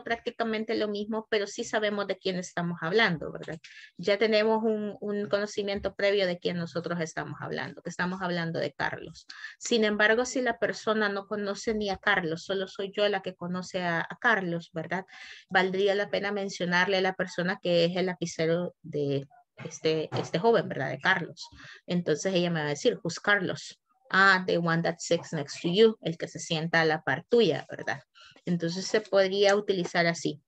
prácticamente lo mismo, pero sí sabemos de quién estamos hablando, ¿verdad? Ya tenemos un conocimiento previo de quién nosotros estamos hablando, que estamos hablando de Carlos. Sin embargo, si la persona no conoce ni a Carlos, solo soy yo la que conoce a Carlos, ¿verdad? Valdría la pena mencionarle a la persona que es el lapicero de este joven, ¿verdad? De Carlos. Entonces ella me va a decir, who's Carlos? Ah, the one that sits next to you, el que se sienta a la par tuya, ¿verdad? Entonces se podría utilizar así.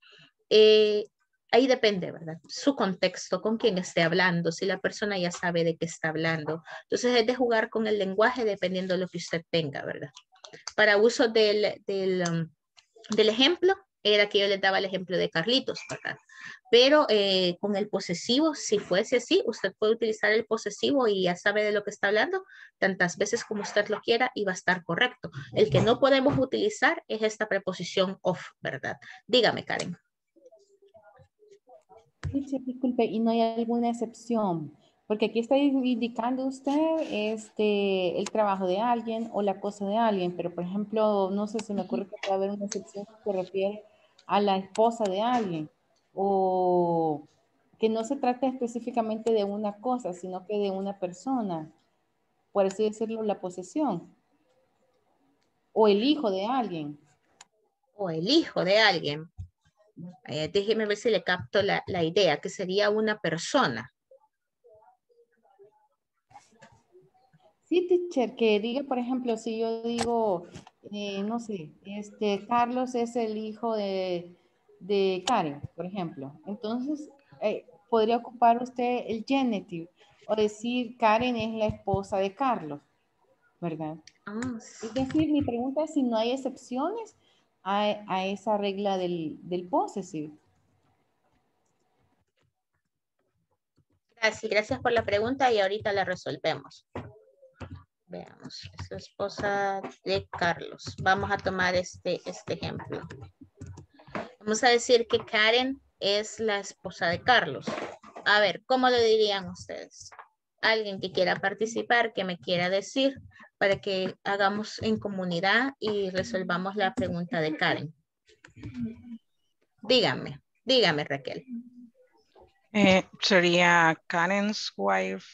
Ahí depende, ¿verdad? Su contexto, con quién esté hablando, si la persona ya sabe de qué está hablando. Entonces es de jugar con el lenguaje dependiendo de lo que usted tenga, ¿verdad? Para uso del ejemplo, era que yo les daba el ejemplo de Carlitos, ¿verdad? Pero con el posesivo, si fuese así, usted puede utilizar el posesivo y ya sabe de lo que está hablando tantas veces como usted lo quiera y va a estar correcto. El que no podemos utilizar es esta preposición of, ¿verdad? Dígame, Karen. Disculpe, y no hay alguna excepción, porque aquí está indicando usted el trabajo de alguien o la cosa de alguien, pero por ejemplo, no sé, se me ocurre que puede haber una excepción que se refiere a la esposa de alguien, o que no se trata específicamente de una cosa, sino que de una persona, por así decirlo, la posesión, o el hijo de alguien. O el hijo de alguien. Déjeme ver si le capto la idea, que sería una persona. Sí, teacher, que diga, por ejemplo, si yo digo, no sé, Carlos es el hijo de Karen, por ejemplo. Entonces, podría ocupar usted el genitive o decir Karen es la esposa de Carlos, ¿verdad? Ah, sí. Es decir, mi pregunta es si no hay excepciones a esa regla del possessive. Así, gracias por la pregunta y ahorita la resolvemos. Veamos, es la esposa de Carlos. Vamos a tomar este ejemplo. Vamos a decir que Karen es la esposa de Carlos. A ver, ¿cómo lo dirían ustedes? Alguien que quiera participar, que me quiera decir, para que hagamos en comunidad y resolvamos la pregunta de Karen. Dígame Raquel. Sería Karen's wife.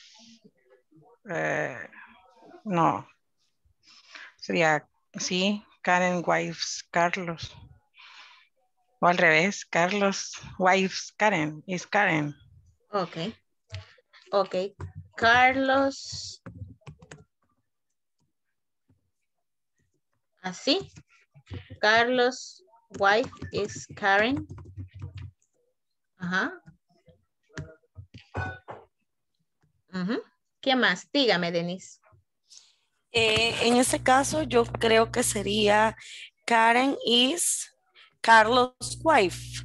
No. Sería, sí, Karen wives Carlos. O al revés, Carlos wives Karen, is Karen. Ok. Carlos. Así. Carlos wife is Karen. Ajá. ¿Qué más? Dígame, Denise. En este caso, yo creo que sería Karen is Carlos' wife.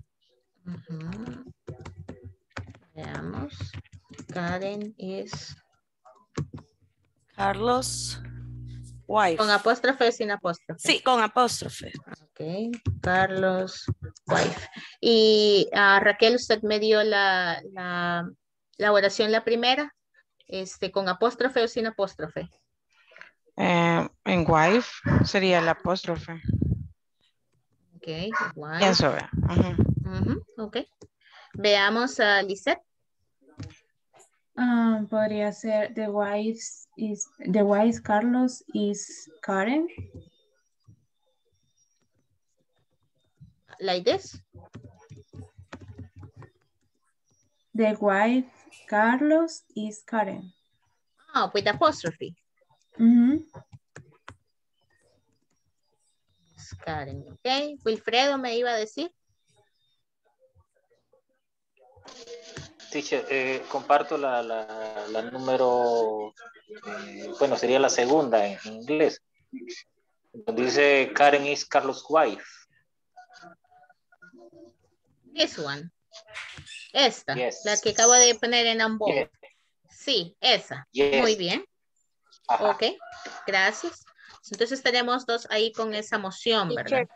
Veamos. Karen is Carlos' wife. ¿Con apóstrofe o sin apóstrofe? Sí, con apóstrofe. Ok, Carlos' wife. Y Raquel, usted me dio la oración, la primera, con apóstrofe o sin apóstrofe. En wife sería el apóstrofe. Ok, wife. Eso va. Ok. Veamos a Lisette. Podría ser the wife Carlos is Karen. Like this. The wife Carlos is Karen. Oh, with apostrophe. Karen, ok. Wilfredo me iba a decir. Teacher, comparto la número, bueno, sería la segunda en inglés. Dice Karen is Carlos' wife. This one. Esta, yes. La que acabo de poner en ambos. Yes. Sí, esa. Yes. Muy bien. Ajá. Ok, gracias. Entonces tenemos dos ahí con esa moción, ¿verdad?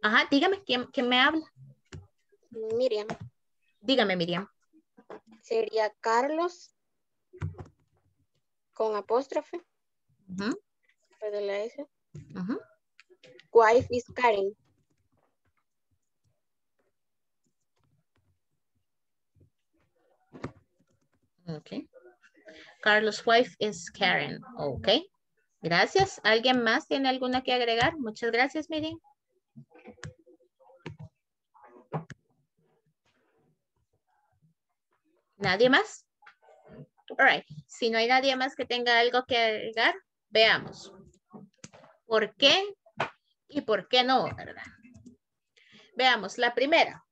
Ajá, dígame, ¿quién me habla? Miriam. Dígame, Miriam. Sería Carlos con apóstrofe. De la S. Wife is Karen. Ok. Carlos' wife is Karen. Ok. Gracias. ¿Alguien más tiene alguna que agregar? Muchas gracias, Miriam. ¿Nadie más? All right. Si no hay nadie más que tenga algo que agregar, veamos. ¿Por qué y por qué no, verdad? Veamos. La primera.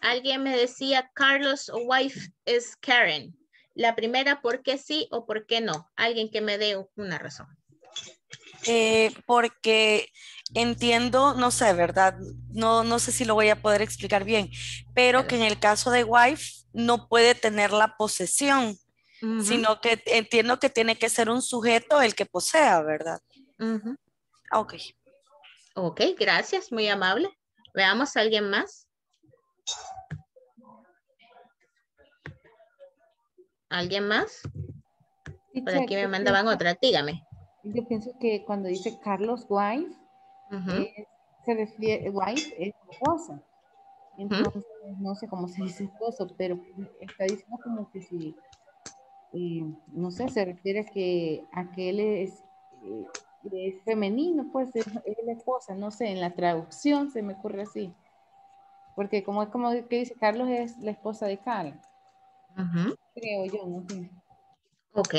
Alguien me decía Carlos' wife is Karen. La primera, ¿por qué sí o por qué no? Alguien que me dé una razón. Porque entiendo, no sé, ¿verdad? No sé si lo voy a poder explicar bien, pero que en el caso de wife no puede tener la posesión, sino que entiendo que tiene que ser un sujeto el que posea, ¿verdad? Ok. Ok, gracias, muy amable. Veamos a alguien más. ¿Alguien más? Por aquí me mandaban otra, dígame. Yo pienso que cuando dice Carlos wife, se refiere, wife es esposa. Entonces, no sé cómo se dice esposo, pero está diciendo como que si, no sé, se refiere a que aquel es femenino, pues es la esposa, no sé, en la traducción se me ocurre así. Porque como es como que dice Carlos es la esposa de Carla. Creo yo, no sé. Ok.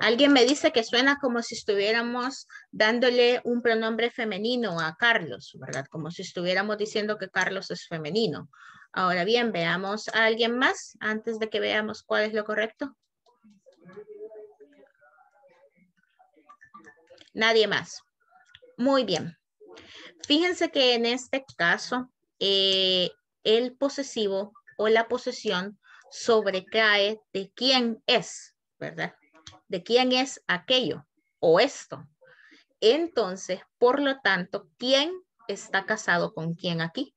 Alguien me dice que suena como si estuviéramos dándole un pronombre femenino a Carlos, ¿verdad? Como si estuviéramos diciendo que Carlos es femenino. Ahora bien, veamos a alguien más antes de que veamos cuál es lo correcto. Nadie más. Muy bien. Fíjense que en este caso, el posesivo o la posesión sobrecae de quién es, ¿verdad? De quién es aquello o esto. Entonces, por lo tanto, ¿quién está casado con quién aquí?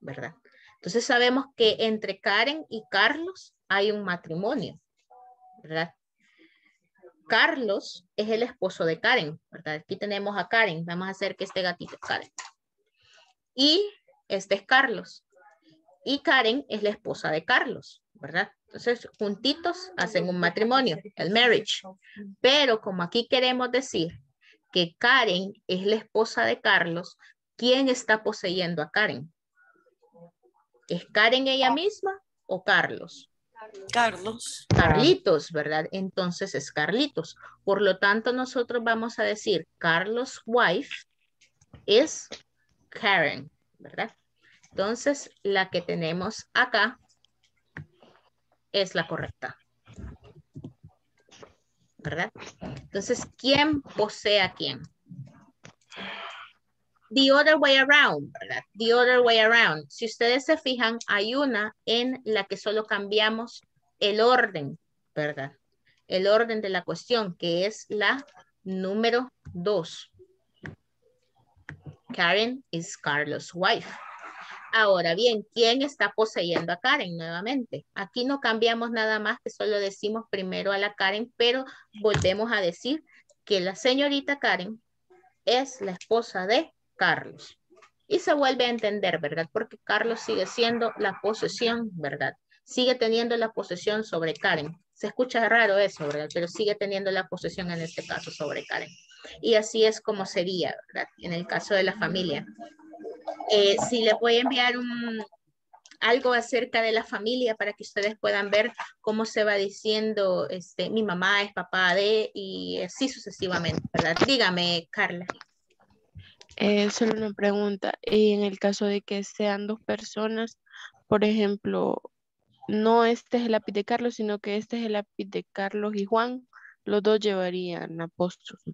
¿Verdad? Entonces sabemos que entre Karen y Carlos hay un matrimonio, ¿verdad? Carlos es el esposo de Karen, ¿verdad? Aquí tenemos a Karen. Vamos a hacer que este gatito es Karen. Y este es Carlos. Y Karen es la esposa de Carlos, ¿verdad? Entonces, juntitos hacen un matrimonio, el marriage. Pero como aquí queremos decir que Karen es la esposa de Carlos, ¿quién está poseyendo a Karen? ¿Es Karen ella misma o Carlos? Carlos. Carlitos, ¿verdad? Entonces es Carlitos. Por lo tanto, nosotros vamos a decir Carlos' wife es Karen, ¿verdad? Entonces, la que tenemos acá es la correcta, ¿verdad? Entonces, ¿quién posee a quién? The other way around, ¿verdad? The other way around. Si ustedes se fijan, hay una en la que solo cambiamos el orden, ¿verdad? El orden de la cuestión, que es la número 2. Karen is Carlos' wife. Ahora bien, ¿quién está poseyendo a Karen nuevamente? Aquí no cambiamos nada más, que solo decimos primero a la Karen, pero volvemos a decir que la señorita Karen es la esposa de Carlos. Y se vuelve a entender, ¿verdad? Porque Carlos sigue siendo la posesión, ¿verdad? Sigue teniendo la posesión sobre Karen. Se escucha raro eso, ¿verdad? Pero sigue teniendo la posesión en este caso sobre Karen. Y así es como sería, ¿verdad? En el caso de la familia. Si les voy a enviar algo acerca de la familia para que ustedes puedan ver cómo se va diciendo, mi mamá es papá de, y así sucesivamente, ¿verdad? Dígame, Carla. Solo una pregunta, y en el caso de que sean dos personas, por ejemplo, no este es el lápiz de Carlos, sino que este es el lápiz de Carlos y Juan, los dos llevarían apóstrofe.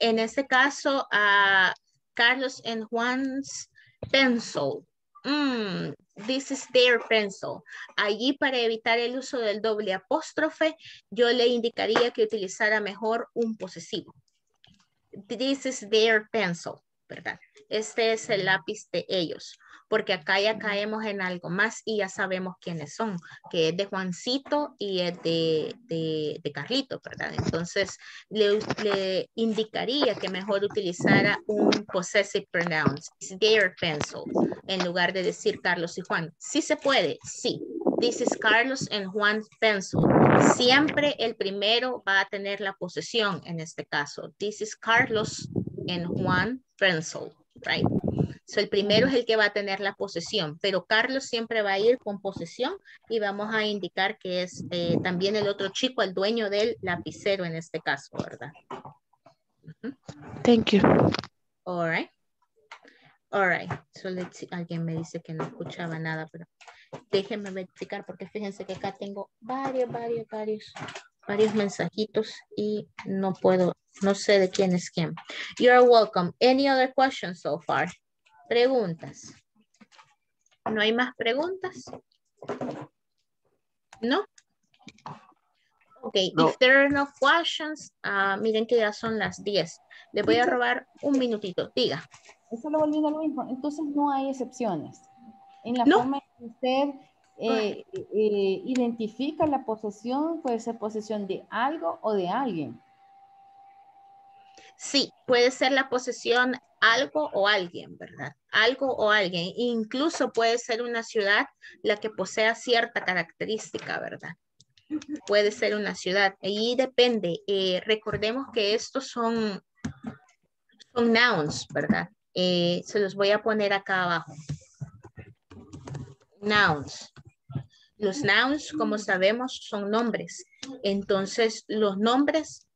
En este caso, a Carlos and Juan's pencil. This is their pencil. Allí, para evitar el uso del doble apóstrofe, yo le indicaría que utilizara mejor un posesivo. This is their pencil, ¿verdad? Este es el lápiz de ellos, porque acá ya caemos en algo más y ya sabemos quiénes son, que es de Juancito y es de Carlito, ¿verdad? Entonces, le indicaría que mejor utilizara un possessive pronoun, their pencil, en lugar de decir Carlos y Juan. Sí se puede, sí. This is Carlos and Juan's pencil. Siempre el primero va a tener la posesión en este caso. This is Carlos and Juan's pencil, right? So, el primero es el que va a tener la posesión, pero Carlos siempre va a ir con posesión y vamos a indicar que es también el otro chico, el dueño del lapicero en este caso, ¿verdad? Thank you. All right. All right. So, let's see. Alguien me dice que no escuchaba nada, pero déjenme verificar porque fíjense que acá tengo varios mensajitos y no puedo, no sé de quién es quién. You're welcome. Any other questions so far? Preguntas. ¿No hay más preguntas? ¿No? Ok, no. If there are no questions, miren que ya son las 10. Les voy a robar un minutito, diga. Solo volviendo a lo mismo, entonces no hay excepciones. En la forma en que usted identifica la posesión, puede ser posesión de algo o de alguien. Sí, puede ser la posesión algo o alguien, ¿verdad? Algo o alguien. Incluso puede ser una ciudad la que posea cierta característica, ¿verdad? Puede ser una ciudad. Ahí depende. Recordemos que estos son nouns, ¿verdad? Se los voy a poner acá abajo. Nouns. Los nouns, como sabemos, son nombres. Entonces, los nombres,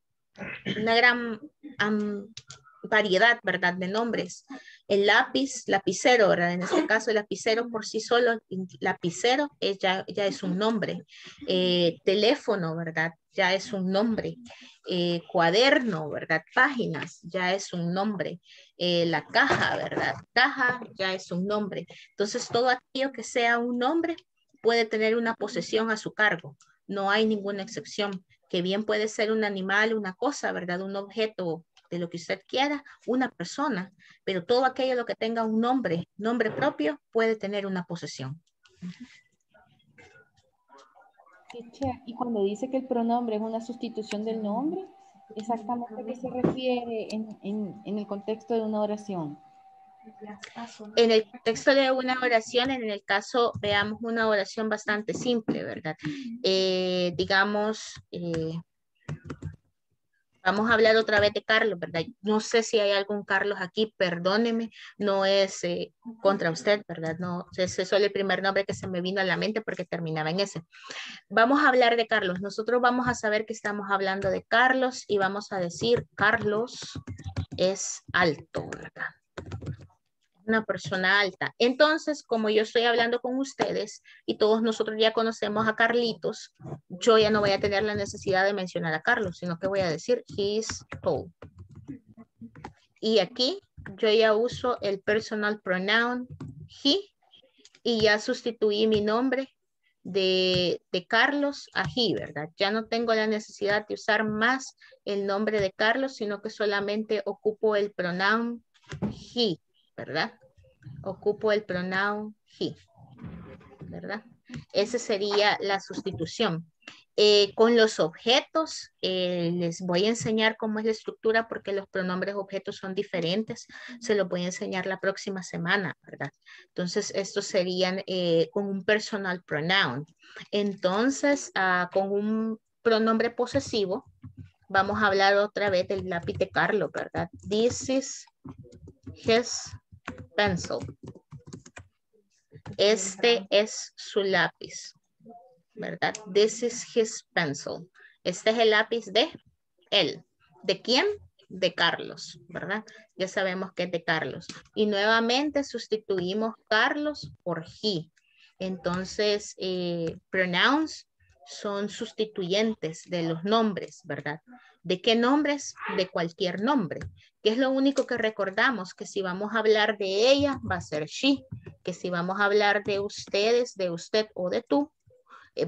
una gran variedad, ¿verdad?, de nombres. El lápiz, lapicero, ¿verdad? En este caso, el lapicero por sí solo, lapicero ya es un nombre. Teléfono, ¿verdad? ya es un nombre. Cuaderno, ¿verdad? Páginas, ya es un nombre. La caja, ¿verdad? Caja, ya es un nombre. Entonces, todo aquello que sea un nombre puede tener una posesión a su cargo. No hay ninguna excepción, que bien puede ser un animal, una cosa, ¿verdad? Un objeto, de lo que usted quiera, una persona, pero todo aquello lo que tenga un nombre, nombre propio, puede tener una posesión. Y cuando dice que el pronombre es una sustitución del nombre, ¿exactamente a qué se refiere en el contexto de una oración? En el contexto de una oración, en el caso, veamos una oración bastante simple, ¿verdad? Vamos a hablar otra vez de Carlos, ¿verdad? No sé si hay algún Carlos aquí, perdóneme, no es contra usted, ¿verdad? No, ese es solo el primer nombre que se me vino a la mente porque terminaba en ese. Vamos a hablar de Carlos. Nosotros vamos a saber que estamos hablando de Carlos y vamos a decir Carlos es alto, ¿verdad? Una persona alta. Entonces, como yo estoy hablando con ustedes y todos nosotros ya conocemos a Carlitos, yo ya no voy a tener la necesidad de mencionar a Carlos, sino que voy a decir he's tall. Y aquí yo ya uso el personal pronoun he y ya sustituí mi nombre de Carlos a he, ¿verdad? Ya no tengo la necesidad de usar más el nombre de Carlos, sino que solamente ocupo el pronoun he, ¿verdad? Ocupo el pronoun he, ¿verdad? Esa sería la sustitución. Con los objetos, les voy a enseñar cómo es la estructura porque los pronombres objetos son diferentes. Se los voy a enseñar la próxima semana, ¿verdad? Entonces, estos serían con un personal pronoun. Entonces, con un pronombre posesivo, vamos a hablar otra vez del lápiz de Carlos, ¿verdad? This is his pencil. Este es su lápiz, ¿verdad? This is his pencil. Este es el lápiz de él. ¿De quién? De Carlos, ¿verdad? Ya sabemos que es de Carlos. Y nuevamente sustituimos Carlos por he. Entonces, pronouns son sustituyentes de los nombres, ¿verdad? ¿De qué nombres? De cualquier nombre. ¿Qué es lo único que recordamos? Que si vamos a hablar de ella, va a ser she. Que si vamos a hablar de ustedes, de usted o de tú,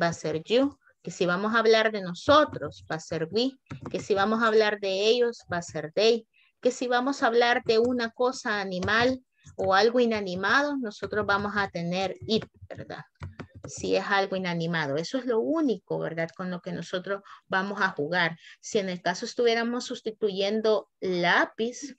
va a ser you. Que si vamos a hablar de nosotros, va a ser we. Que si vamos a hablar de ellos, va a ser they. Que si vamos a hablar de una cosa animal o algo inanimado, nosotros vamos a tener it, ¿verdad? Si es algo inanimado. Eso es lo único, ¿verdad? Con lo que nosotros vamos a jugar. Si en el caso estuviéramos sustituyendo lápiz,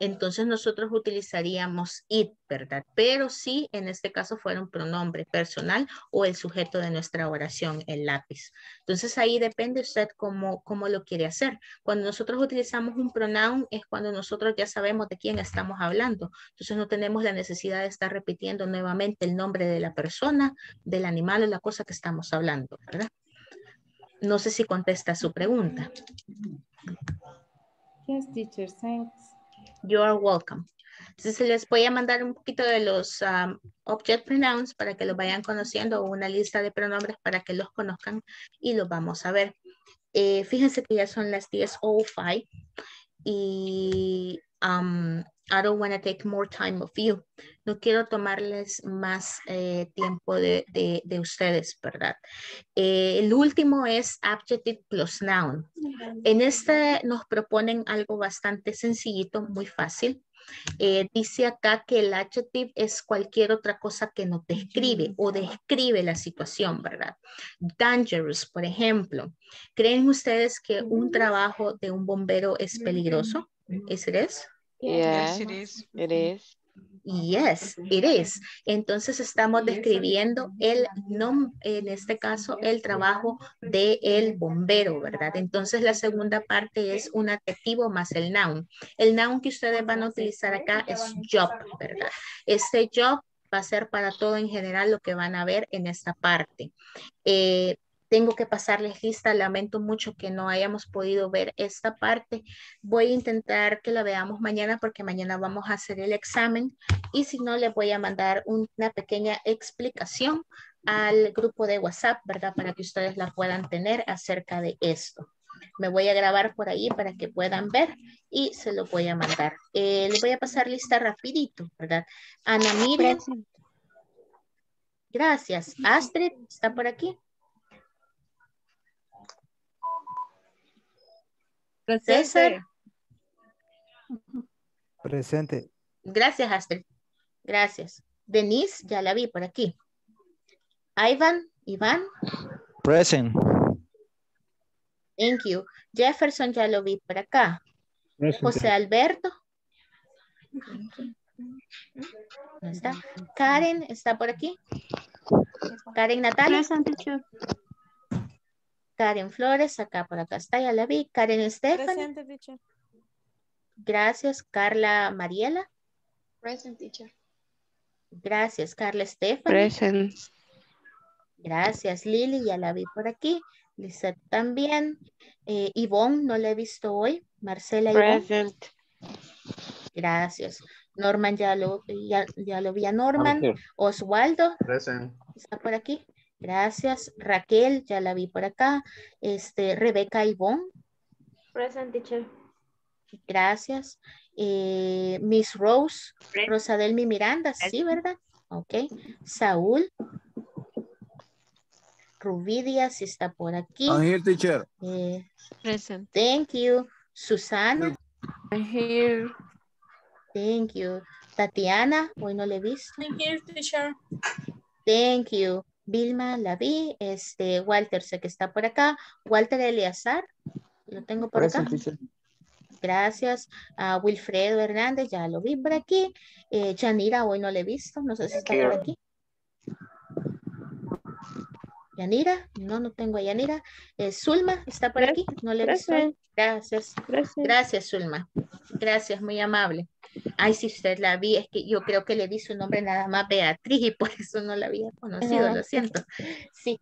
entonces nosotros utilizaríamos it, ¿verdad? Pero sí, en este caso fuera un pronombre personal o el sujeto de nuestra oración, el lápiz. Entonces ahí depende usted cómo lo quiere hacer. Cuando nosotros utilizamos un pronoun es cuando nosotros ya sabemos de quién estamos hablando. Entonces no tenemos la necesidad de estar repitiendo nuevamente el nombre de la persona, del animal o la cosa que estamos hablando, ¿verdad? No sé si contesta su pregunta. Yes, teacher, thanks. You are welcome. Entonces les voy a mandar un poquito de los object pronouns para que los vayan conociendo, o una lista de pronombres para que los conozcan y los vamos a ver. Fíjense que ya son las 10:05 y I don't want to take more time of you. No quiero tomarles más tiempo de ustedes, ¿verdad? El último es adjective plus noun. En este nos proponen algo bastante sencillito, muy fácil. Dice acá que el adjective es cualquier otra cosa que nos describe o describe la situación, ¿verdad? Dangerous, por ejemplo. ¿Creen ustedes que un trabajo de un bombero es peligroso? ¿Eso es? Yes, it is. It is. Yes, it is. Entonces estamos describiendo el en este caso el trabajo del bombero, ¿verdad? Entonces la segunda parte es un adjetivo más el noun. El noun que ustedes van a utilizar acá es job, ¿verdad? Este job va a ser para todo en general lo que van a ver en esta parte. Tengo que pasarles lista, lamento mucho que no hayamos podido ver esta parte. Voy a intentar que la veamos mañana porque mañana vamos a hacer el examen y si no les voy a mandar una pequeña explicación al grupo de WhatsApp, ¿verdad? Para que ustedes la puedan tener acerca de esto. Me voy a grabar por ahí para que puedan ver y se lo voy a mandar. Les voy a pasar lista rapidito, ¿verdad? Ana Miriam. Gracias. Astrid, ¿está por aquí? Presente. César. Presente. Gracias, Astrid. Gracias. Denise, ya la vi por aquí. Ivan, Iván. Present. Thank you. Jefferson, ya lo vi por acá. Present. José Alberto. ¿Está? Karen, ¿está por aquí? Karen Natalia. Present, teacher. Karen Flores, acá por acá está, ya la vi. Karen Estefany. Present, teacher. Gracias. Carla Mariela. Present, teacher. Gracias. Carla Estefany. Present. Gracias. Lili, ya la vi por aquí. Lizette también. Ivonne, no la he visto hoy. Marcela. Present. Ivonne. Gracias. Norman, ya lo vi a Norman. Present. Oswaldo. Present. Está por aquí. Gracias. Raquel, ya la vi por acá. Rebeca, Ivonne. Present, teacher. Gracias. Miss Rose. Present. Rosa Delmi Miranda, sí, ¿verdad? Ok. Saúl. Rubidia, si está por aquí. I'm here, teacher. Present. Thank you. Susana. I'm here. Thank you. Tatiana, hoy no le he visto. I'm here, teacher. Thank you. Vilma, la vi. Walter, sé que está por acá. Walter Eleazar, lo tengo por Present, acá. Teacher. Gracias. Wilfredo Hernández, ya lo vi por aquí. Yanira, hoy no le he visto. No sé si está por aquí. Yanira, no tengo a Yanira. Zulma, ¿está por aquí? No le aviso. Gracias, Zulma. Gracias, muy amable. Ay, si usted la vi, es que yo creo que le di su nombre nada más Beatriz y por eso no la había conocido, lo siento. Sí,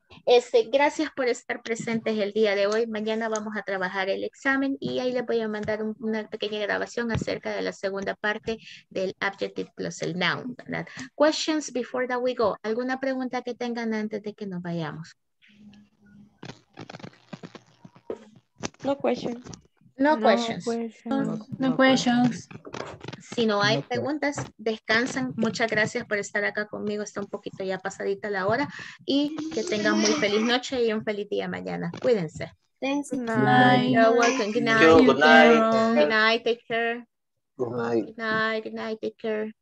gracias por estar presentes el día de hoy. Mañana vamos a trabajar el examen y ahí les voy a mandar una pequeña grabación acerca de la segunda parte del adjective plus el noun, ¿verdad? Questions before that we go. ¿Alguna pregunta que tengan antes de que nos vayamos? No questions. No questions. Si no hay preguntas, descansan. Muchas gracias por estar acá conmigo. Está un poquito ya pasadita la hora. Y que tengan muy feliz noche y un feliz día mañana. Cuídense. Thanks. Good night. You're welcome. Good night. Good night. Take care. Good night. Good night. Take care.